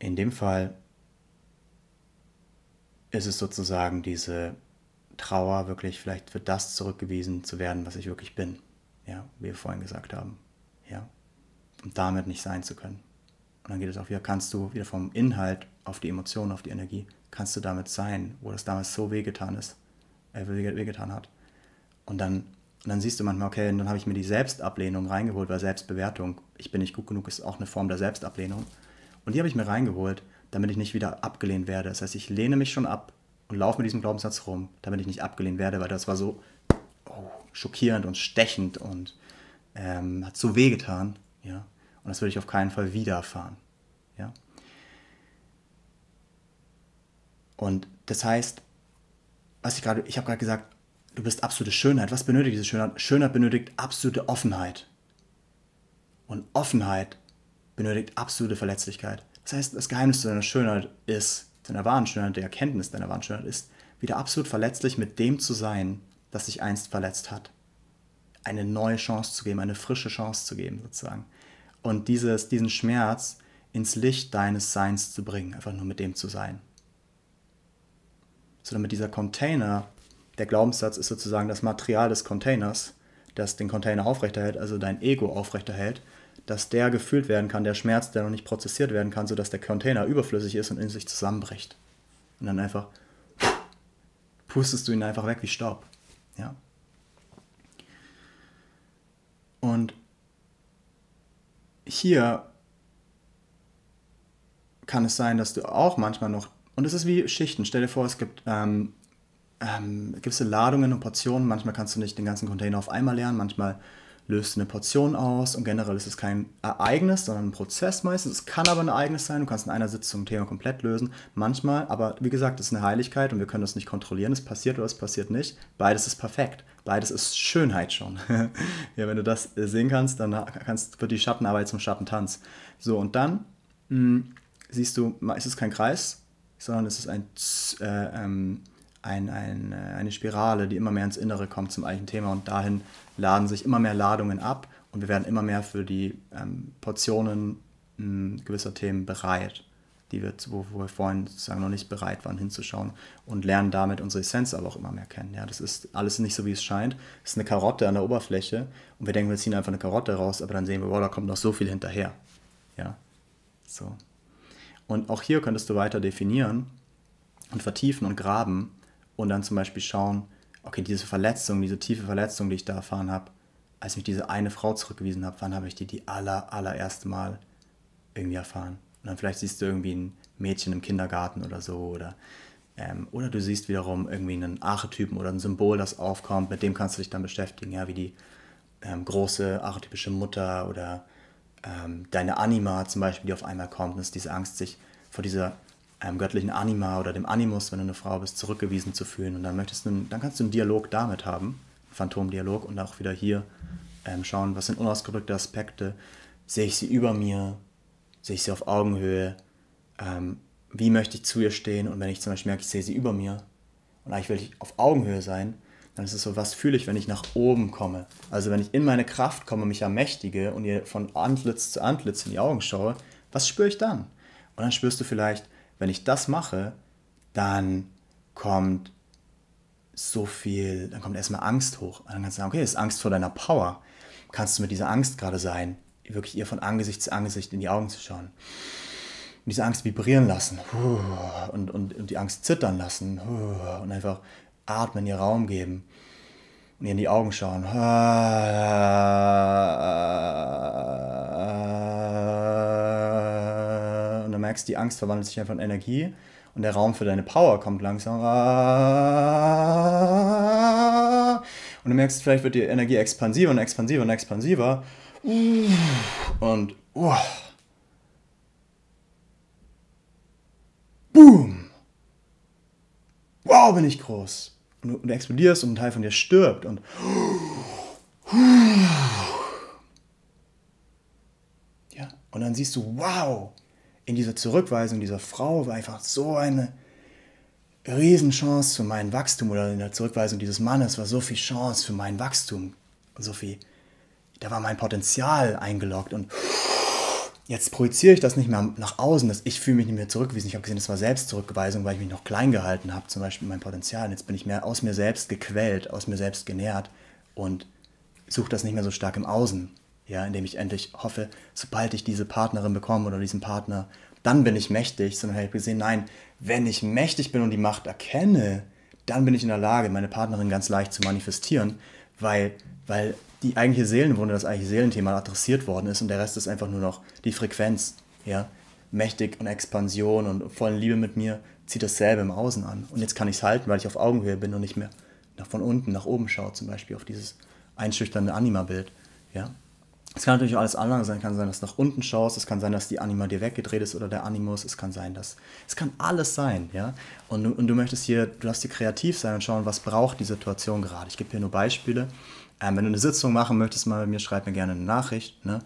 in dem Fall ist es sozusagen diese Trauer, wirklich vielleicht für das zurückgewiesen zu werden, was ich wirklich bin, ja, wie wir vorhin gesagt haben, ja, und damit nicht sein zu können. Und dann geht es auch wieder, kannst du wieder vom Inhalt auf die Emotionen, auf die Energie, kannst du damit sein, wo das damals so wehgetan ist, äh, wehgetan hat. Und dann, und dann siehst du manchmal, okay, dann habe ich mir die Selbstablehnung reingeholt, weil Selbstbewertung, ich bin nicht gut genug, ist auch eine Form der Selbstablehnung. Und die habe ich mir reingeholt, damit ich nicht wieder abgelehnt werde. Das heißt, ich lehne mich schon ab und laufe mit diesem Glaubenssatz rum, damit ich nicht abgelehnt werde, weil das war so oh, schockierend und stechend und ähm, hat so wehgetan. Ja? Und das würde ich auf keinen Fall wieder erfahren. Ja? Und das heißt, was ich gerade, ich habe gerade gesagt, du bist absolute Schönheit. Was benötigt diese Schönheit? Schönheit benötigt absolute Offenheit. Und Offenheit benötigt absolute Verletzlichkeit. Das heißt, das Geheimnis zu deiner Schönheit ist, deiner wahren Schönheit, der Erkenntnis deiner wahren Schönheit ist, wieder absolut verletzlich mit dem zu sein, das dich einst verletzt hat. eine neue Chance zu geben, eine frische Chance zu geben sozusagen. Und dieses, diesen Schmerz ins Licht deines Seins zu bringen, einfach nur mit dem zu sein. So, damit dieser Container, der Glaubenssatz ist sozusagen das Material des Containers, das den Container aufrechterhält, also dein Ego aufrechterhält, dass der gefühlt werden kann, der Schmerz, der noch nicht prozessiert werden kann, sodass der Container überflüssig ist und in sich zusammenbricht. Und dann einfach pustest du ihn einfach weg wie Staub. Ja. Und hier kann es sein, dass du auch manchmal noch, und es ist wie Schichten, stell dir vor, es gibt ähm, ähm, gewisse Ladungen und Portionen, manchmal kannst du nicht den ganzen Container auf einmal leeren, manchmal löst du eine Portion aus und generell ist es kein Ereignis, sondern ein Prozess meistens. Es kann aber ein Ereignis sein, du kannst in einer Sitzung ein Thema komplett lösen, manchmal, aber wie gesagt, es ist eine Heiligkeit und wir können das nicht kontrollieren, es passiert oder es passiert nicht, beides ist perfekt, beides ist Schönheit schon. Ja, wenn du das sehen kannst, dann kannst, wird die Schattenarbeit zum Schattentanz. So, und dann mh, siehst du, es ist kein Kreis, sondern es ist ein, äh, ähm, ein, ein, eine Spirale, die immer mehr ins Innere kommt zum eigentlichen Thema und dahin laden sich immer mehr Ladungen ab und wir werden immer mehr für die ähm, Portionen mh, gewisser Themen bereit, die wir, wo, wo wir vorhin sozusagen noch nicht bereit waren hinzuschauen und lernen damit unsere Essenz aber auch immer mehr kennen. Ja, das ist alles nicht so, wie es scheint. Es ist eine Karotte an der Oberfläche und wir denken, wir ziehen einfach eine Karotte raus, aber dann sehen wir, wow, da kommt noch so viel hinterher. Ja, so. Und auch hier könntest du weiter definieren und vertiefen und graben und dann zum Beispiel schauen, okay, diese Verletzung, diese tiefe Verletzung, die ich da erfahren habe, als mich diese eine Frau zurückgewiesen hat, wann habe ich die die aller, allererste Mal irgendwie erfahren? Und dann vielleicht siehst du irgendwie ein Mädchen im Kindergarten oder so oder, ähm, oder du siehst wiederum irgendwie einen Archetypen oder ein Symbol, das aufkommt, mit dem kannst du dich dann beschäftigen, ja, wie die ähm, große archetypische Mutter oder deine Anima zum Beispiel, die auf einmal kommt, ist diese Angst, sich vor dieser ähm, göttlichen Anima oder dem Animus, wenn du eine Frau bist, zurückgewiesen zu fühlen. Und dann möchtest du, dann kannst du einen Dialog damit haben, einen Phantomdialog, und auch wieder hier ähm, schauen, was sind unausgedrückte Aspekte, sehe ich sie über mir, sehe ich sie auf Augenhöhe, ähm, wie möchte ich zu ihr stehen, und wenn ich zum Beispiel merke, ich sehe sie über mir und eigentlich will ich auf Augenhöhe sein, dann ist es so, was fühle ich, wenn ich nach oben komme? Also wenn ich in meine Kraft komme, mich ermächtige und ihr von Antlitz zu Antlitz in die Augen schaue, was spüre ich dann? Und dann spürst du vielleicht, wenn ich das mache, dann kommt so viel, dann kommt erstmal Angst hoch. Und dann kannst du sagen, okay, das ist Angst vor deiner Power. Kannst du mit dieser Angst gerade sein, wirklich ihr von Angesicht zu Angesicht in die Augen zu schauen? Und diese Angst vibrieren lassen und, und, und die Angst zittern lassen und einfach atmen, ihr Raum geben und ihr in die Augen schauen. Und dann merkst du, die Angst verwandelt sich einfach in Energie und der Raum für deine Power kommt langsam. Und du merkst, vielleicht wird die Energie expansiver und expansiver und expansiver. Und oh. Boom! Wow, bin ich groß! Und du explodierst und ein Teil von dir stirbt und ja, und dann siehst du, wow, in dieser Zurückweisung dieser Frau war einfach so eine Riesenchance für mein Wachstum, oder in der Zurückweisung dieses Mannes war so viel Chance für mein Wachstum, so viel, da war mein Potenzial eingeloggt und jetzt projiziere ich das nicht mehr nach außen, dass ich fühle mich nicht mehr zurückgewiesen. Ich habe gesehen, das war Selbstzurückweisung, weil ich mich noch klein gehalten habe, zum Beispiel mein Potenzial. Und jetzt bin ich mehr aus mir selbst gequält, aus mir selbst genährt und suche das nicht mehr so stark im Außen, ja, indem ich endlich hoffe, sobald ich diese Partnerin bekomme oder diesen Partner, dann bin ich mächtig. Sondern habe ich gesehen, nein, wenn ich mächtig bin und die Macht erkenne, dann bin ich in der Lage, meine Partnerin ganz leicht zu manifestieren, weil, weil die eigentliche Seelenwunde, das eigentliche Seelenthema adressiert worden ist und der Rest ist einfach nur noch die Frequenz. Ja? Mächtig und Expansion und voll in Liebe mit mir zieht dasselbe im Außen an. Und jetzt kann ich es halten, weil ich auf Augenhöhe bin und nicht mehr nach, von unten nach oben schaue, zum Beispiel auf dieses einschüchternde Anima-Bild. Ja? Es kann natürlich alles anders sein. Es kann sein, dass du nach unten schaust, es kann sein, dass die Anima dir weggedreht ist oder der Animus, es kann sein, dass... Es kann alles sein, ja? Und du, und du möchtest hier, du darfst hier kreativ sein und schauen, was braucht die Situation gerade. Ich gebe hier nur Beispiele. Ähm, wenn du eine Sitzung machen möchtest, mal bei mir, schreib mir gerne eine Nachricht. Ne?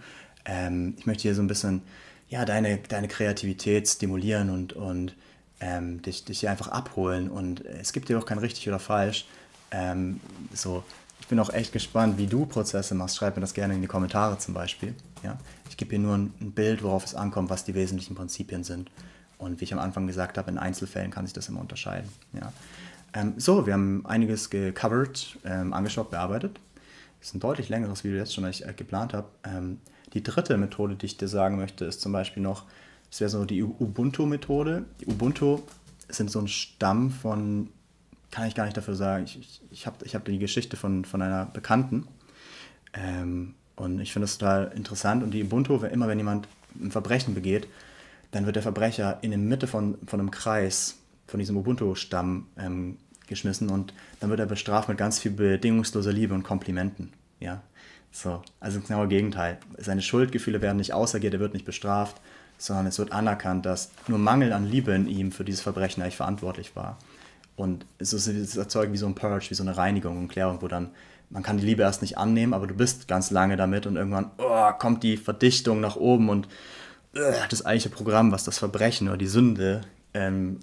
Ähm, ich möchte hier so ein bisschen ja, deine, deine Kreativität stimulieren und, und ähm, dich, dich hier einfach abholen. Und es gibt hier auch kein richtig oder falsch. Ähm, so, Ich bin auch echt gespannt, wie du Prozesse machst. Schreib mir das gerne in die Kommentare zum Beispiel. Ja? Ich gebe hier nur ein Bild, worauf es ankommt, was die wesentlichen Prinzipien sind. Und wie ich am Anfang gesagt habe, in Einzelfällen kann sich das immer unterscheiden. Ja? Ähm, so, wir haben einiges gecovert, ähm, angeschaut, bearbeitet. Das ist ein deutlich längeres Video jetzt schon, als ich äh, geplant habe. Ähm, die dritte Methode, die ich dir sagen möchte, ist zum Beispiel noch, das wäre so die Ubuntu-Methode. Die Ubuntu sind so ein Stamm von, kann ich gar nicht dafür sagen, ich, ich, ich habe ich hab die Geschichte von, von einer Bekannten. Ähm, und ich finde das total interessant. Und die Ubuntu, immer wenn jemand ein Verbrechen begeht, dann wird der Verbrecher in der Mitte von, von einem Kreis, von diesem Ubuntu-Stamm ähm, geschmissen, und dann wird er bestraft mit ganz viel bedingungsloser Liebe und Komplimenten. Ja? So, also genau das Gegenteil. Seine Schuldgefühle werden nicht ausagiert, er wird nicht bestraft, sondern es wird anerkannt, dass nur Mangel an Liebe in ihm für dieses Verbrechen eigentlich verantwortlich war. Und es ist, es erzeugt wie so ein Purge, wie so eine Reinigung und Klärung, wo dann, man kann die Liebe erst nicht annehmen, aber du bist ganz lange damit, und irgendwann oh, kommt die Verdichtung nach oben, und das eigentliche Programm, was das Verbrechen oder die Sünde, ähm,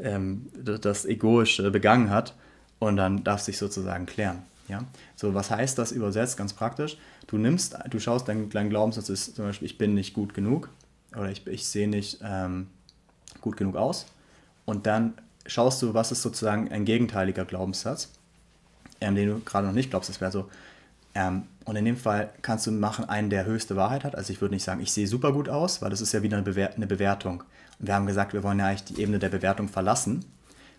ähm, das Egoische begangen hat, und dann darf sich sozusagen klären. Ja? So, was heißt das übersetzt ganz praktisch? Du nimmst, du schaust deinen kleinen Glaubenssatz, ist zum Beispiel, ich bin nicht gut genug, oder ich, ich sehe nicht ähm, gut genug aus, und dann schaust du, was ist sozusagen ein gegenteiliger Glaubenssatz, ähm, den du gerade noch nicht glaubst, das wäre so, Ähm, und in dem Fall kannst du machen einen, der höchste Wahrheit hat. Also ich würde nicht sagen, ich sehe super gut aus, weil das ist ja wieder eine, Bewer eine Bewertung. Und wir haben gesagt, wir wollen ja eigentlich die Ebene der Bewertung verlassen,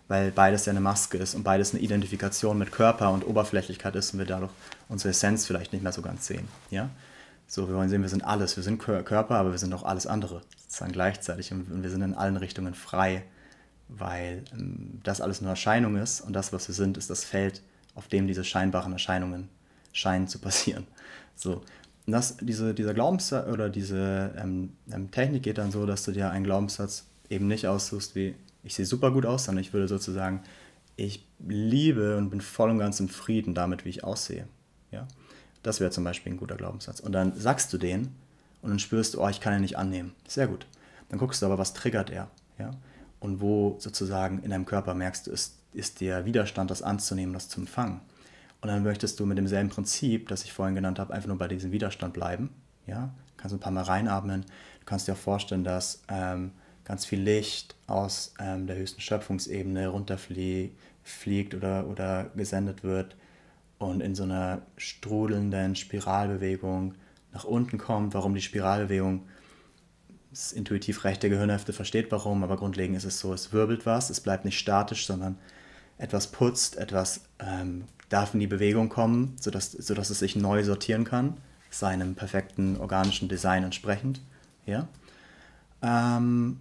weil beides ja eine Maske ist und beides eine Identifikation mit Körper und Oberflächlichkeit ist, und wir dadurch unsere Essenz vielleicht nicht mehr so ganz sehen. Ja? So, wir wollen sehen, wir sind alles. Wir sind Körper, aber wir sind auch alles andere sozusagen gleichzeitig, und wir sind in allen Richtungen frei, weil ähm, das alles nur Erscheinung ist, und das, was wir sind, ist das Feld, auf dem diese scheinbaren Erscheinungen scheinen zu passieren. So, und das, diese, dieser Glaubenssatz oder diese ähm, Technik geht dann so, dass du dir einen Glaubenssatz eben nicht aussuchst wie, ich sehe super gut aus, sondern ich würde sozusagen, ich liebe und bin voll und ganz im Frieden damit, wie ich aussehe. Ja? Das wäre zum Beispiel ein guter Glaubenssatz. Und dann sagst du den, und dann spürst du, oh, ich kann ihn nicht annehmen. Sehr gut. Dann guckst du aber, was triggert er? Ja? Und wo sozusagen in deinem Körper merkst du, ist, ist der Widerstand, das anzunehmen, das zu empfangen. Und dann möchtest du mit demselben Prinzip, das ich vorhin genannt habe, einfach nur bei diesem Widerstand bleiben. Ja? Kannst ein paar Mal reinatmen. Du kannst dir auch vorstellen, dass ähm, ganz viel Licht aus ähm, der höchsten Schöpfungsebene runterfliegt oder, oder gesendet wird und in so einer strudelnden Spiralbewegung nach unten kommt. Warum die Spiralbewegung? Das intuitiv rechte Gehirnhälfte versteht warum, aber grundlegend ist es so, es wirbelt was, es bleibt nicht statisch, sondern etwas putzt, etwas ähm, darf in die Bewegung kommen, sodass, sodass es sich neu sortieren kann, seinem perfekten organischen Design entsprechend. Ja? Ähm,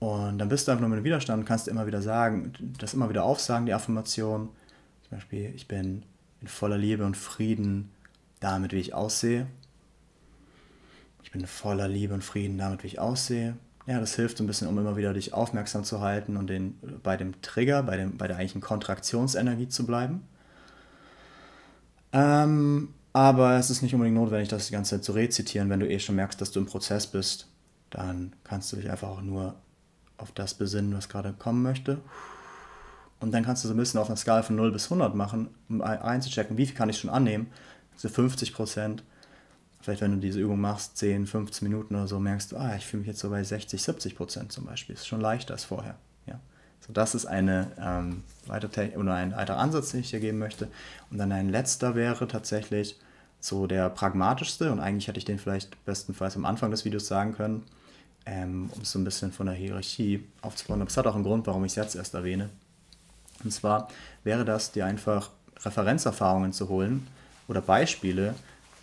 und dann bist du einfach nur mit dem Widerstand und kannst immer wieder sagen, das immer wieder aufsagen, die Affirmation, zum Beispiel, ich bin in voller Liebe und Frieden damit, wie ich aussehe. Ich bin in voller Liebe und Frieden damit, wie ich aussehe. Ja, das hilft so ein bisschen, um immer wieder dich aufmerksam zu halten und den, bei dem Trigger, bei, dem, bei der eigentlichen Kontraktionsenergie zu bleiben. Ähm, aber es ist nicht unbedingt notwendig, das die ganze Zeit zu rezitieren. Wenn du eh schon merkst, dass du im Prozess bist, dann kannst du dich einfach auch nur auf das besinnen, was gerade kommen möchte. Und dann kannst du so ein bisschen auf einer Skala von null bis hundert machen, um einzuchecken, wie viel kann ich schon annehmen. Also fünfzig Prozent. Vielleicht, wenn du diese Übung machst, zehn, fünfzehn Minuten oder so, merkst du, ah, ich fühle mich jetzt so bei sechzig, siebzig Prozent zum Beispiel. Das ist schon leichter als vorher. Ja. So, das ist eine, ähm, weitere, oder ein weiterer Ansatz, den ich dir geben möchte. Und dann ein letzter wäre tatsächlich so der pragmatischste, und eigentlich hätte ich den vielleicht bestenfalls am Anfang des Videos sagen können, ähm, um es so ein bisschen von der Hierarchie aufzubauen. Aber es hat auch einen Grund, warum ich es jetzt erst erwähne. Und zwar wäre das, dir einfach Referenzerfahrungen zu holen oder Beispiele,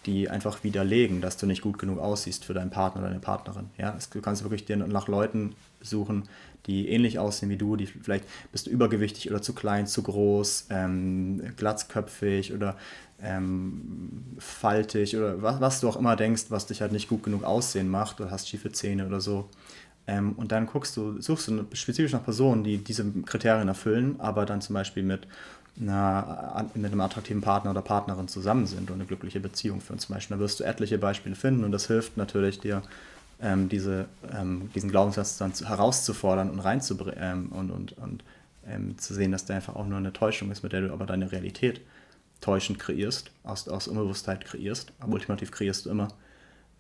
die einfach widerlegen, dass du nicht gut genug aussiehst für deinen Partner oder deine Partnerin. Ja, du kannst wirklich dir nach Leuten suchen, die ähnlich aussehen wie du, die vielleicht bist du übergewichtig oder zu klein, zu groß, ähm, glatzköpfig oder ähm, faltig oder was, was du auch immer denkst, was dich halt nicht gut genug aussehen macht, oder hast schiefe Zähne oder so. Ähm, und dann guckst du, suchst du spezifisch nach Personen, die diese Kriterien erfüllen, aber dann zum Beispiel mit Na, mit einem attraktiven Partner oder Partnerin zusammen sind und eine glückliche Beziehung führen zum Beispiel. Da wirst du etliche Beispiele finden, und das hilft natürlich dir, ähm, diese, ähm, diesen Glaubenssatz dann zu, herauszufordern und reinzubringen ähm, und, und, und ähm, zu sehen, dass der einfach auch nur eine Täuschung ist, mit der du aber deine Realität täuschend kreierst, aus, aus Unbewusstheit kreierst, aber ultimativ kreierst du immer.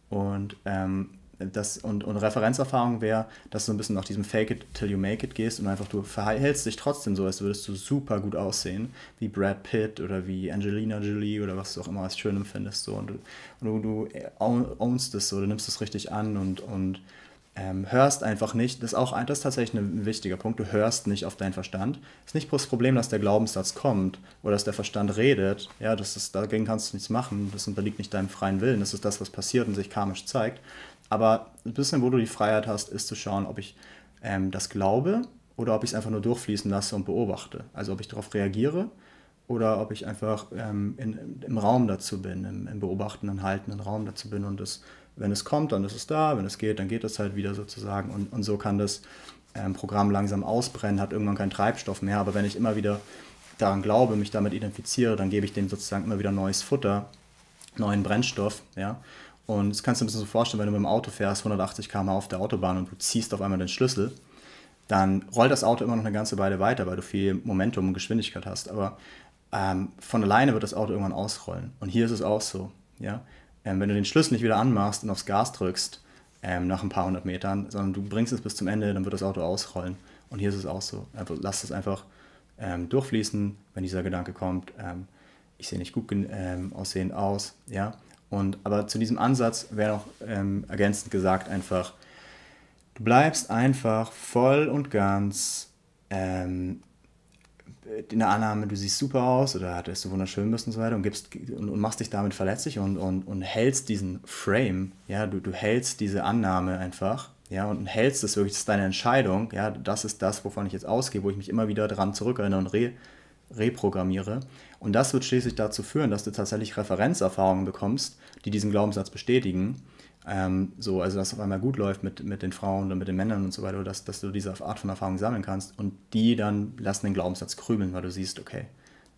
Und, ähm, das, und, und Referenzerfahrung wäre, dass du ein bisschen nach diesem Fake it till you make it gehst und einfach du verhältst dich trotzdem so, als würdest du super gut aussehen, wie Brad Pitt oder wie Angelina Jolie oder was du auch immer als schön empfindest. So. Und, du, und du, du ownst es so, du nimmst es richtig an und, und Ähm, hörst einfach nicht, das ist, auch, das ist tatsächlich ein wichtiger Punkt, du hörst nicht auf deinen Verstand. Es ist nicht bloß das Problem, dass der Glaubenssatz kommt oder dass der Verstand redet, ja, das ist, dagegen kannst du nichts machen, das unterliegt nicht deinem freien Willen, das ist das, was passiert und sich karmisch zeigt. Aber ein bisschen, wo du die Freiheit hast, ist zu schauen, ob ich ähm, das glaube oder ob ich es einfach nur durchfließen lasse und beobachte. Also ob ich darauf reagiere oder ob ich einfach ähm, in, im Raum dazu bin, im, im beobachtenden, haltenden Raum dazu bin und das. Wenn es kommt, dann ist es da, wenn es geht, dann geht es halt wieder sozusagen und, und so kann das ähm, Programm langsam ausbrennen, hat irgendwann keinen Treibstoff mehr, aber wenn ich immer wieder daran glaube, mich damit identifiziere, dann gebe ich dem sozusagen immer wieder neues Futter, neuen Brennstoff, ja, und das kannst du dir ein bisschen so vorstellen, wenn du mit dem Auto fährst, hundertachtzig Kilometer pro Stunde auf der Autobahn und du ziehst auf einmal den Schlüssel, dann rollt das Auto immer noch eine ganze Weile weiter, weil du viel Momentum und Geschwindigkeit hast, aber ähm, von alleine wird das Auto irgendwann ausrollen und hier ist es auch so, ja. Ähm, wenn du den Schlüssel nicht wieder anmachst und aufs Gas drückst, ähm, nach ein paar hundert Metern, sondern du bringst es bis zum Ende, dann wird das Auto ausrollen. Und hier ist es auch so. Also lass es einfach ähm, durchfließen, wenn dieser Gedanke kommt, ähm, ich sehe nicht gut ähm, aussehend aus. Ja? Und, aber zu diesem Ansatz wäre noch ähm, ergänzend gesagt einfach, du bleibst einfach voll und ganz ähm, in der Annahme, du siehst super aus oder hattest du wunderschön bist und so weiter und, gibst, und, und machst dich damit verletzlich und, und, und hältst diesen Frame, ja, du, du hältst diese Annahme einfach, ja, und hältst es wirklich, das ist deine Entscheidung, ja, das ist das, wovon ich jetzt ausgehe, wo ich mich immer wieder dran zurückerinnere und re, reprogrammiere und das wird schließlich dazu führen, dass du tatsächlich Referenzerfahrungen bekommst, die diesen Glaubenssatz bestätigen, ähm, so, also dass es auf einmal gut läuft mit, mit den Frauen oder mit den Männern und so weiter, dass, dass du diese Art von Erfahrung sammeln kannst und die dann lassen den Glaubenssatz krümeln, weil du siehst, okay,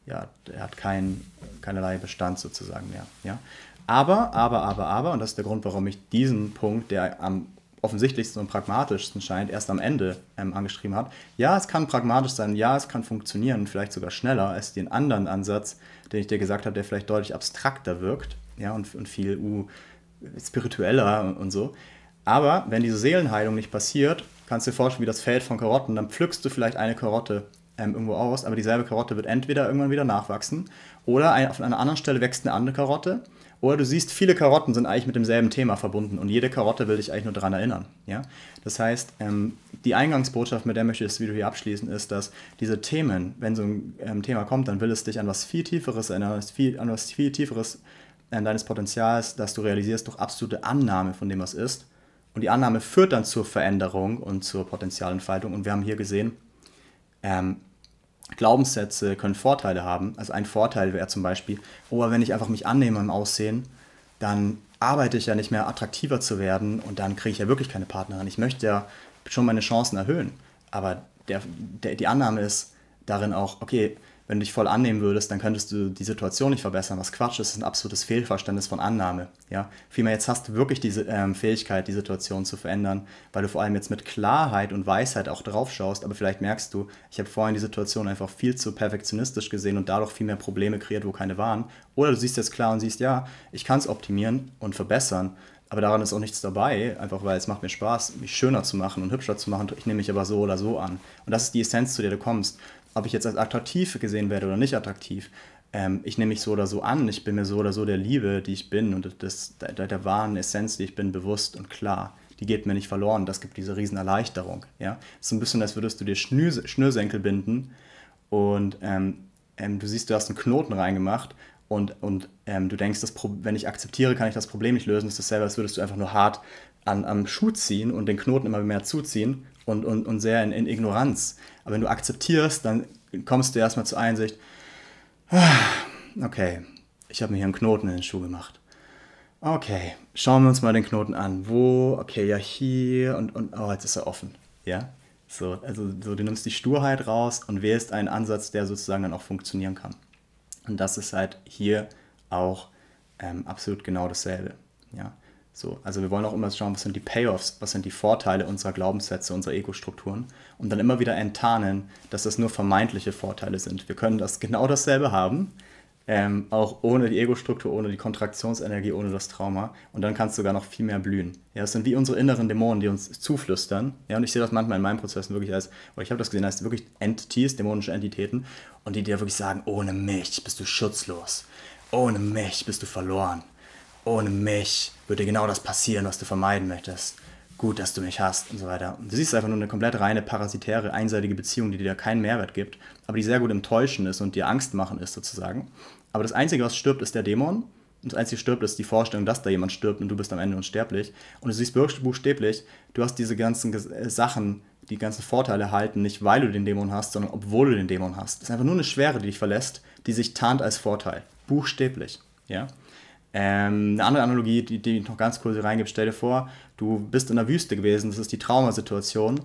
ja, er hat kein, keinerlei Bestand sozusagen mehr, ja, aber, aber, aber, aber, und das ist der Grund, warum ich diesen Punkt, der am offensichtlichsten und pragmatischsten scheint, erst am Ende ähm, angeschrieben habe, ja, es kann pragmatisch sein, ja, es kann funktionieren, vielleicht sogar schneller als den anderen Ansatz, den ich dir gesagt habe, der vielleicht deutlich abstrakter wirkt, ja, und, und viel, uh, spiritueller und so. Aber wenn diese Seelenheilung nicht passiert, kannst du dir vorstellen, wie das Feld von Karotten, dann pflückst du vielleicht eine Karotte ähm, irgendwo aus, aber dieselbe Karotte wird entweder irgendwann wieder nachwachsen oder ein, auf einer anderen Stelle wächst eine andere Karotte oder du siehst, viele Karotten sind eigentlich mit demselben Thema verbunden und jede Karotte will dich eigentlich nur daran erinnern. Ja? Das heißt, ähm, die Eingangsbotschaft, mit der möchte ich das Video hier abschließen, ist, dass diese Themen, wenn so ein ähm, Thema kommt, dann will es dich an was viel Tieferes erinnern, viel, an was viel Tieferes deines Potenzials, dass du realisierst durch absolute Annahme von dem, was ist. Und die Annahme führt dann zur Veränderung und zur Potenzialentfaltung. Und wir haben hier gesehen, ähm, Glaubenssätze können Vorteile haben. Also ein Vorteil wäre zum Beispiel, oh, wenn ich einfach mich annehme im Aussehen, dann arbeite ich ja nicht mehr attraktiver zu werden und dann kriege ich ja wirklich keine Partnerin. Ich möchte ja schon meine Chancen erhöhen. Aber der, der, die Annahme ist darin auch, okay, wenn du dich voll annehmen würdest, dann könntest du die Situation nicht verbessern. Was Quatsch ist, ist ein absolutes Fehlverständnis von Annahme. Ja? Vielmehr jetzt hast du wirklich diese ähm, Fähigkeit, die Situation zu verändern, weil du vor allem jetzt mit Klarheit und Weisheit auch drauf schaust, aber vielleicht merkst du, ich habe vorhin die Situation einfach viel zu perfektionistisch gesehen und dadurch viel mehr Probleme kreiert, wo keine waren. Oder du siehst jetzt klar und siehst, ja, ich kann es optimieren und verbessern, aber daran ist auch nichts dabei, einfach weil es macht mir Spaß, mich schöner zu machen und hübscher zu machen. Ich nehme mich aber so oder so an. Und das ist die Essenz, zu der du kommst. Ob ich jetzt als attraktiv gesehen werde oder nicht attraktiv, ähm, ich nehme mich so oder so an, ich bin mir so oder so der Liebe, die ich bin und das, der, der wahren Essenz, die ich bin, bewusst und klar. Die geht mir nicht verloren, das gibt diese riesen Erleichterung. Ja? Es ist ein bisschen, als würdest du dir Schnür, Schnürsenkel binden und ähm, ähm, du siehst, du hast einen Knoten reingemacht und, und ähm, du denkst, das Pro- wenn ich akzeptiere, kann ich das Problem nicht lösen, das ist dasselbe, als würdest du einfach nur hart an, am Schuh ziehen und den Knoten immer mehr zuziehen. Und, und, und sehr in, in Ignoranz. Aber wenn du akzeptierst, dann kommst du erstmal zur Einsicht, okay, ich habe mir hier einen Knoten in den Schuh gemacht. Okay, schauen wir uns mal den Knoten an. Wo? Okay, ja, hier und, und oh, jetzt ist er offen. Ja? So, also so, du nimmst die Sturheit raus und wählst einen Ansatz, der sozusagen dann auch funktionieren kann. Und das ist halt hier auch ähm, absolut genau dasselbe. Ja? So, also wir wollen auch immer schauen, was sind die Payoffs, was sind die Vorteile unserer Glaubenssätze, unserer Ego-Strukturen und dann immer wieder enttarnen, dass das nur vermeintliche Vorteile sind. Wir können das genau dasselbe haben, Ähm, auch ohne die Ego-Struktur, ohne die Kontraktionsenergie, ohne das Trauma. Und dann kannst du sogar noch viel mehr blühen. Ja, das sind wie unsere inneren Dämonen, die uns zuflüstern. Ja, und ich sehe das manchmal in meinen Prozessen wirklich als, oder ich habe das gesehen, als wirklich Entities, dämonische Entitäten. Und die dir wirklich sagen, ohne mich bist du schutzlos. Ohne mich bist du verloren. Ohne mich wird dir genau das passieren, was du vermeiden möchtest. Gut, dass du mich hast und so weiter. Und du siehst einfach nur eine komplett reine, parasitäre, einseitige Beziehung, die dir keinen Mehrwert gibt, aber die sehr gut im Täuschen ist und dir Angst machen ist sozusagen. Aber das Einzige, was stirbt, ist der Dämon. Und das Einzige, was stirbt, ist die Vorstellung, dass da jemand stirbt und du bist am Ende unsterblich. Und du siehst buchstäblich, du hast diese ganzen Sachen, die ganzen Vorteile erhalten, nicht weil du den Dämon hast, sondern obwohl du den Dämon hast. Das ist einfach nur eine Schwere, die dich verlässt, die sich tarnt als Vorteil. Buchstäblich, ja. Ähm, eine andere Analogie, die, die ich noch ganz kurz hier reingebe, stell dir vor, du bist in der Wüste gewesen, das ist die Traumasituation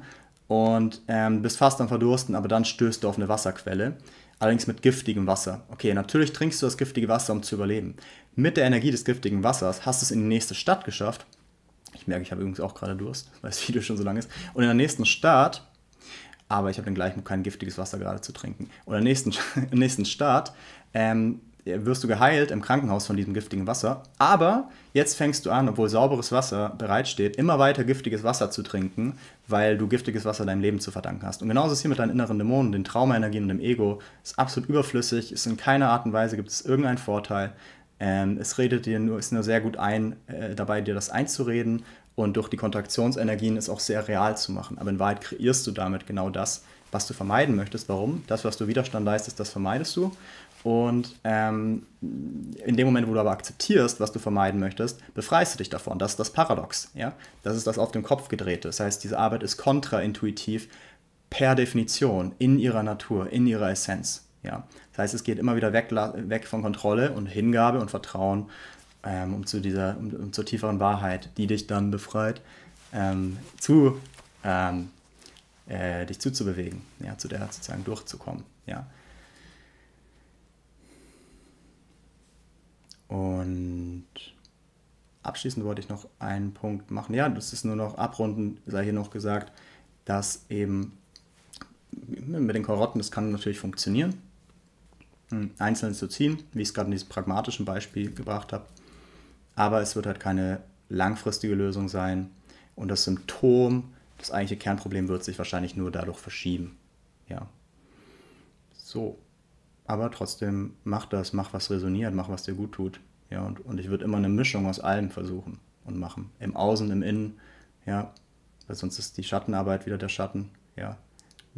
und ähm, bist fast am Verdursten, aber dann stößt du auf eine Wasserquelle, allerdings mit giftigem Wasser. Okay, natürlich trinkst du das giftige Wasser, um zu überleben. Mit der Energie des giftigen Wassers hast du es in die nächste Stadt geschafft. Ich merke, ich habe übrigens auch gerade Durst, weil das Video schon so lang ist. Und in der nächsten Stadt, aber ich habe den gleichen Mut, kein giftiges Wasser gerade zu trinken. Und in der nächsten, im nächsten Stadt, ähm, wirst du geheilt im Krankenhaus von diesem giftigen Wasser, aber jetzt fängst du an, obwohl sauberes Wasser bereitsteht, immer weiter giftiges Wasser zu trinken, weil du giftiges Wasser deinem Leben zu verdanken hast. Und genauso ist es hier mit deinen inneren Dämonen, den Traumaenergien und dem Ego. Ist absolut überflüssig, ist in keiner Art und Weise, gibt es irgendeinen Vorteil. Ähm, es redet dir nur, ist nur sehr gut ein, äh, dabei, dir das einzureden und durch die Kontraktionsenergien es auch sehr real zu machen. Aber in Wahrheit kreierst du damit genau das, was du vermeiden möchtest. Warum? Das, was du Widerstand leistest, das vermeidest du. Und ähm, in dem Moment, wo du aber akzeptierst, was du vermeiden möchtest, befreist du dich davon. Das ist das Paradox. Ja? Das ist das auf den Kopf gedrehte. Das heißt, diese Arbeit ist kontraintuitiv per Definition, in ihrer Natur, in ihrer Essenz. Ja? Das heißt, es geht immer wieder weg, weg von Kontrolle und Hingabe und Vertrauen, ähm, um, zu dieser, um, um zur tieferen Wahrheit, die dich dann befreit, ähm, zu, ähm, äh, dich zuzubewegen, ja? Zu der sozusagen durchzukommen. Ja? Und abschließend wollte ich noch einen Punkt machen. Ja, das ist nur noch abrundend, sei hier noch gesagt, dass eben mit den Karotten, das kann natürlich funktionieren, einzeln zu ziehen, wie ich es gerade in diesem pragmatischen Beispiel gebracht habe. Aber es wird halt keine langfristige Lösung sein. Und das Symptom, das eigentliche Kernproblem, wird sich wahrscheinlich nur dadurch verschieben. Ja. So. Aber trotzdem, mach das, mach was resoniert, mach was dir gut tut. Ja, und, und ich würde immer eine Mischung aus allem versuchen und machen. Im Außen, im Innen, ja, weil sonst ist die Schattenarbeit wieder der Schatten, ja.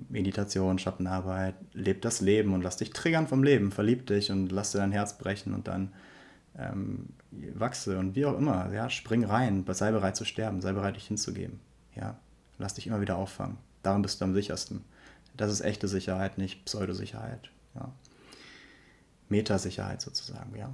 Meditation, Schattenarbeit, leb das Leben und lass dich triggern vom Leben, verlieb dich und lass dir dein Herz brechen und dann ähm, wachse und wie auch immer, ja, spring rein, sei bereit zu sterben, sei bereit dich hinzugeben, ja. Lass dich immer wieder auffangen, darin bist du am sichersten. Das ist echte Sicherheit, nicht Pseudosicherheit, ja. Metasicherheit sozusagen, ja.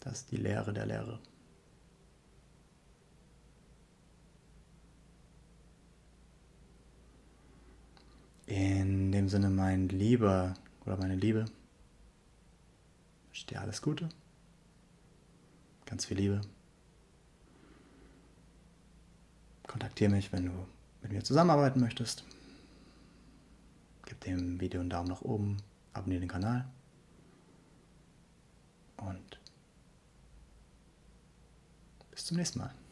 Das ist die Lehre der Lehre. In dem Sinne, mein Lieber oder meine Liebe, wünsche dir alles Gute. Ganz viel Liebe. Kontaktiere mich, wenn du mit mir zusammenarbeiten möchtest. Gib dem Video einen Daumen nach oben, abonniere den Kanal. Und bis zum nächsten Mal.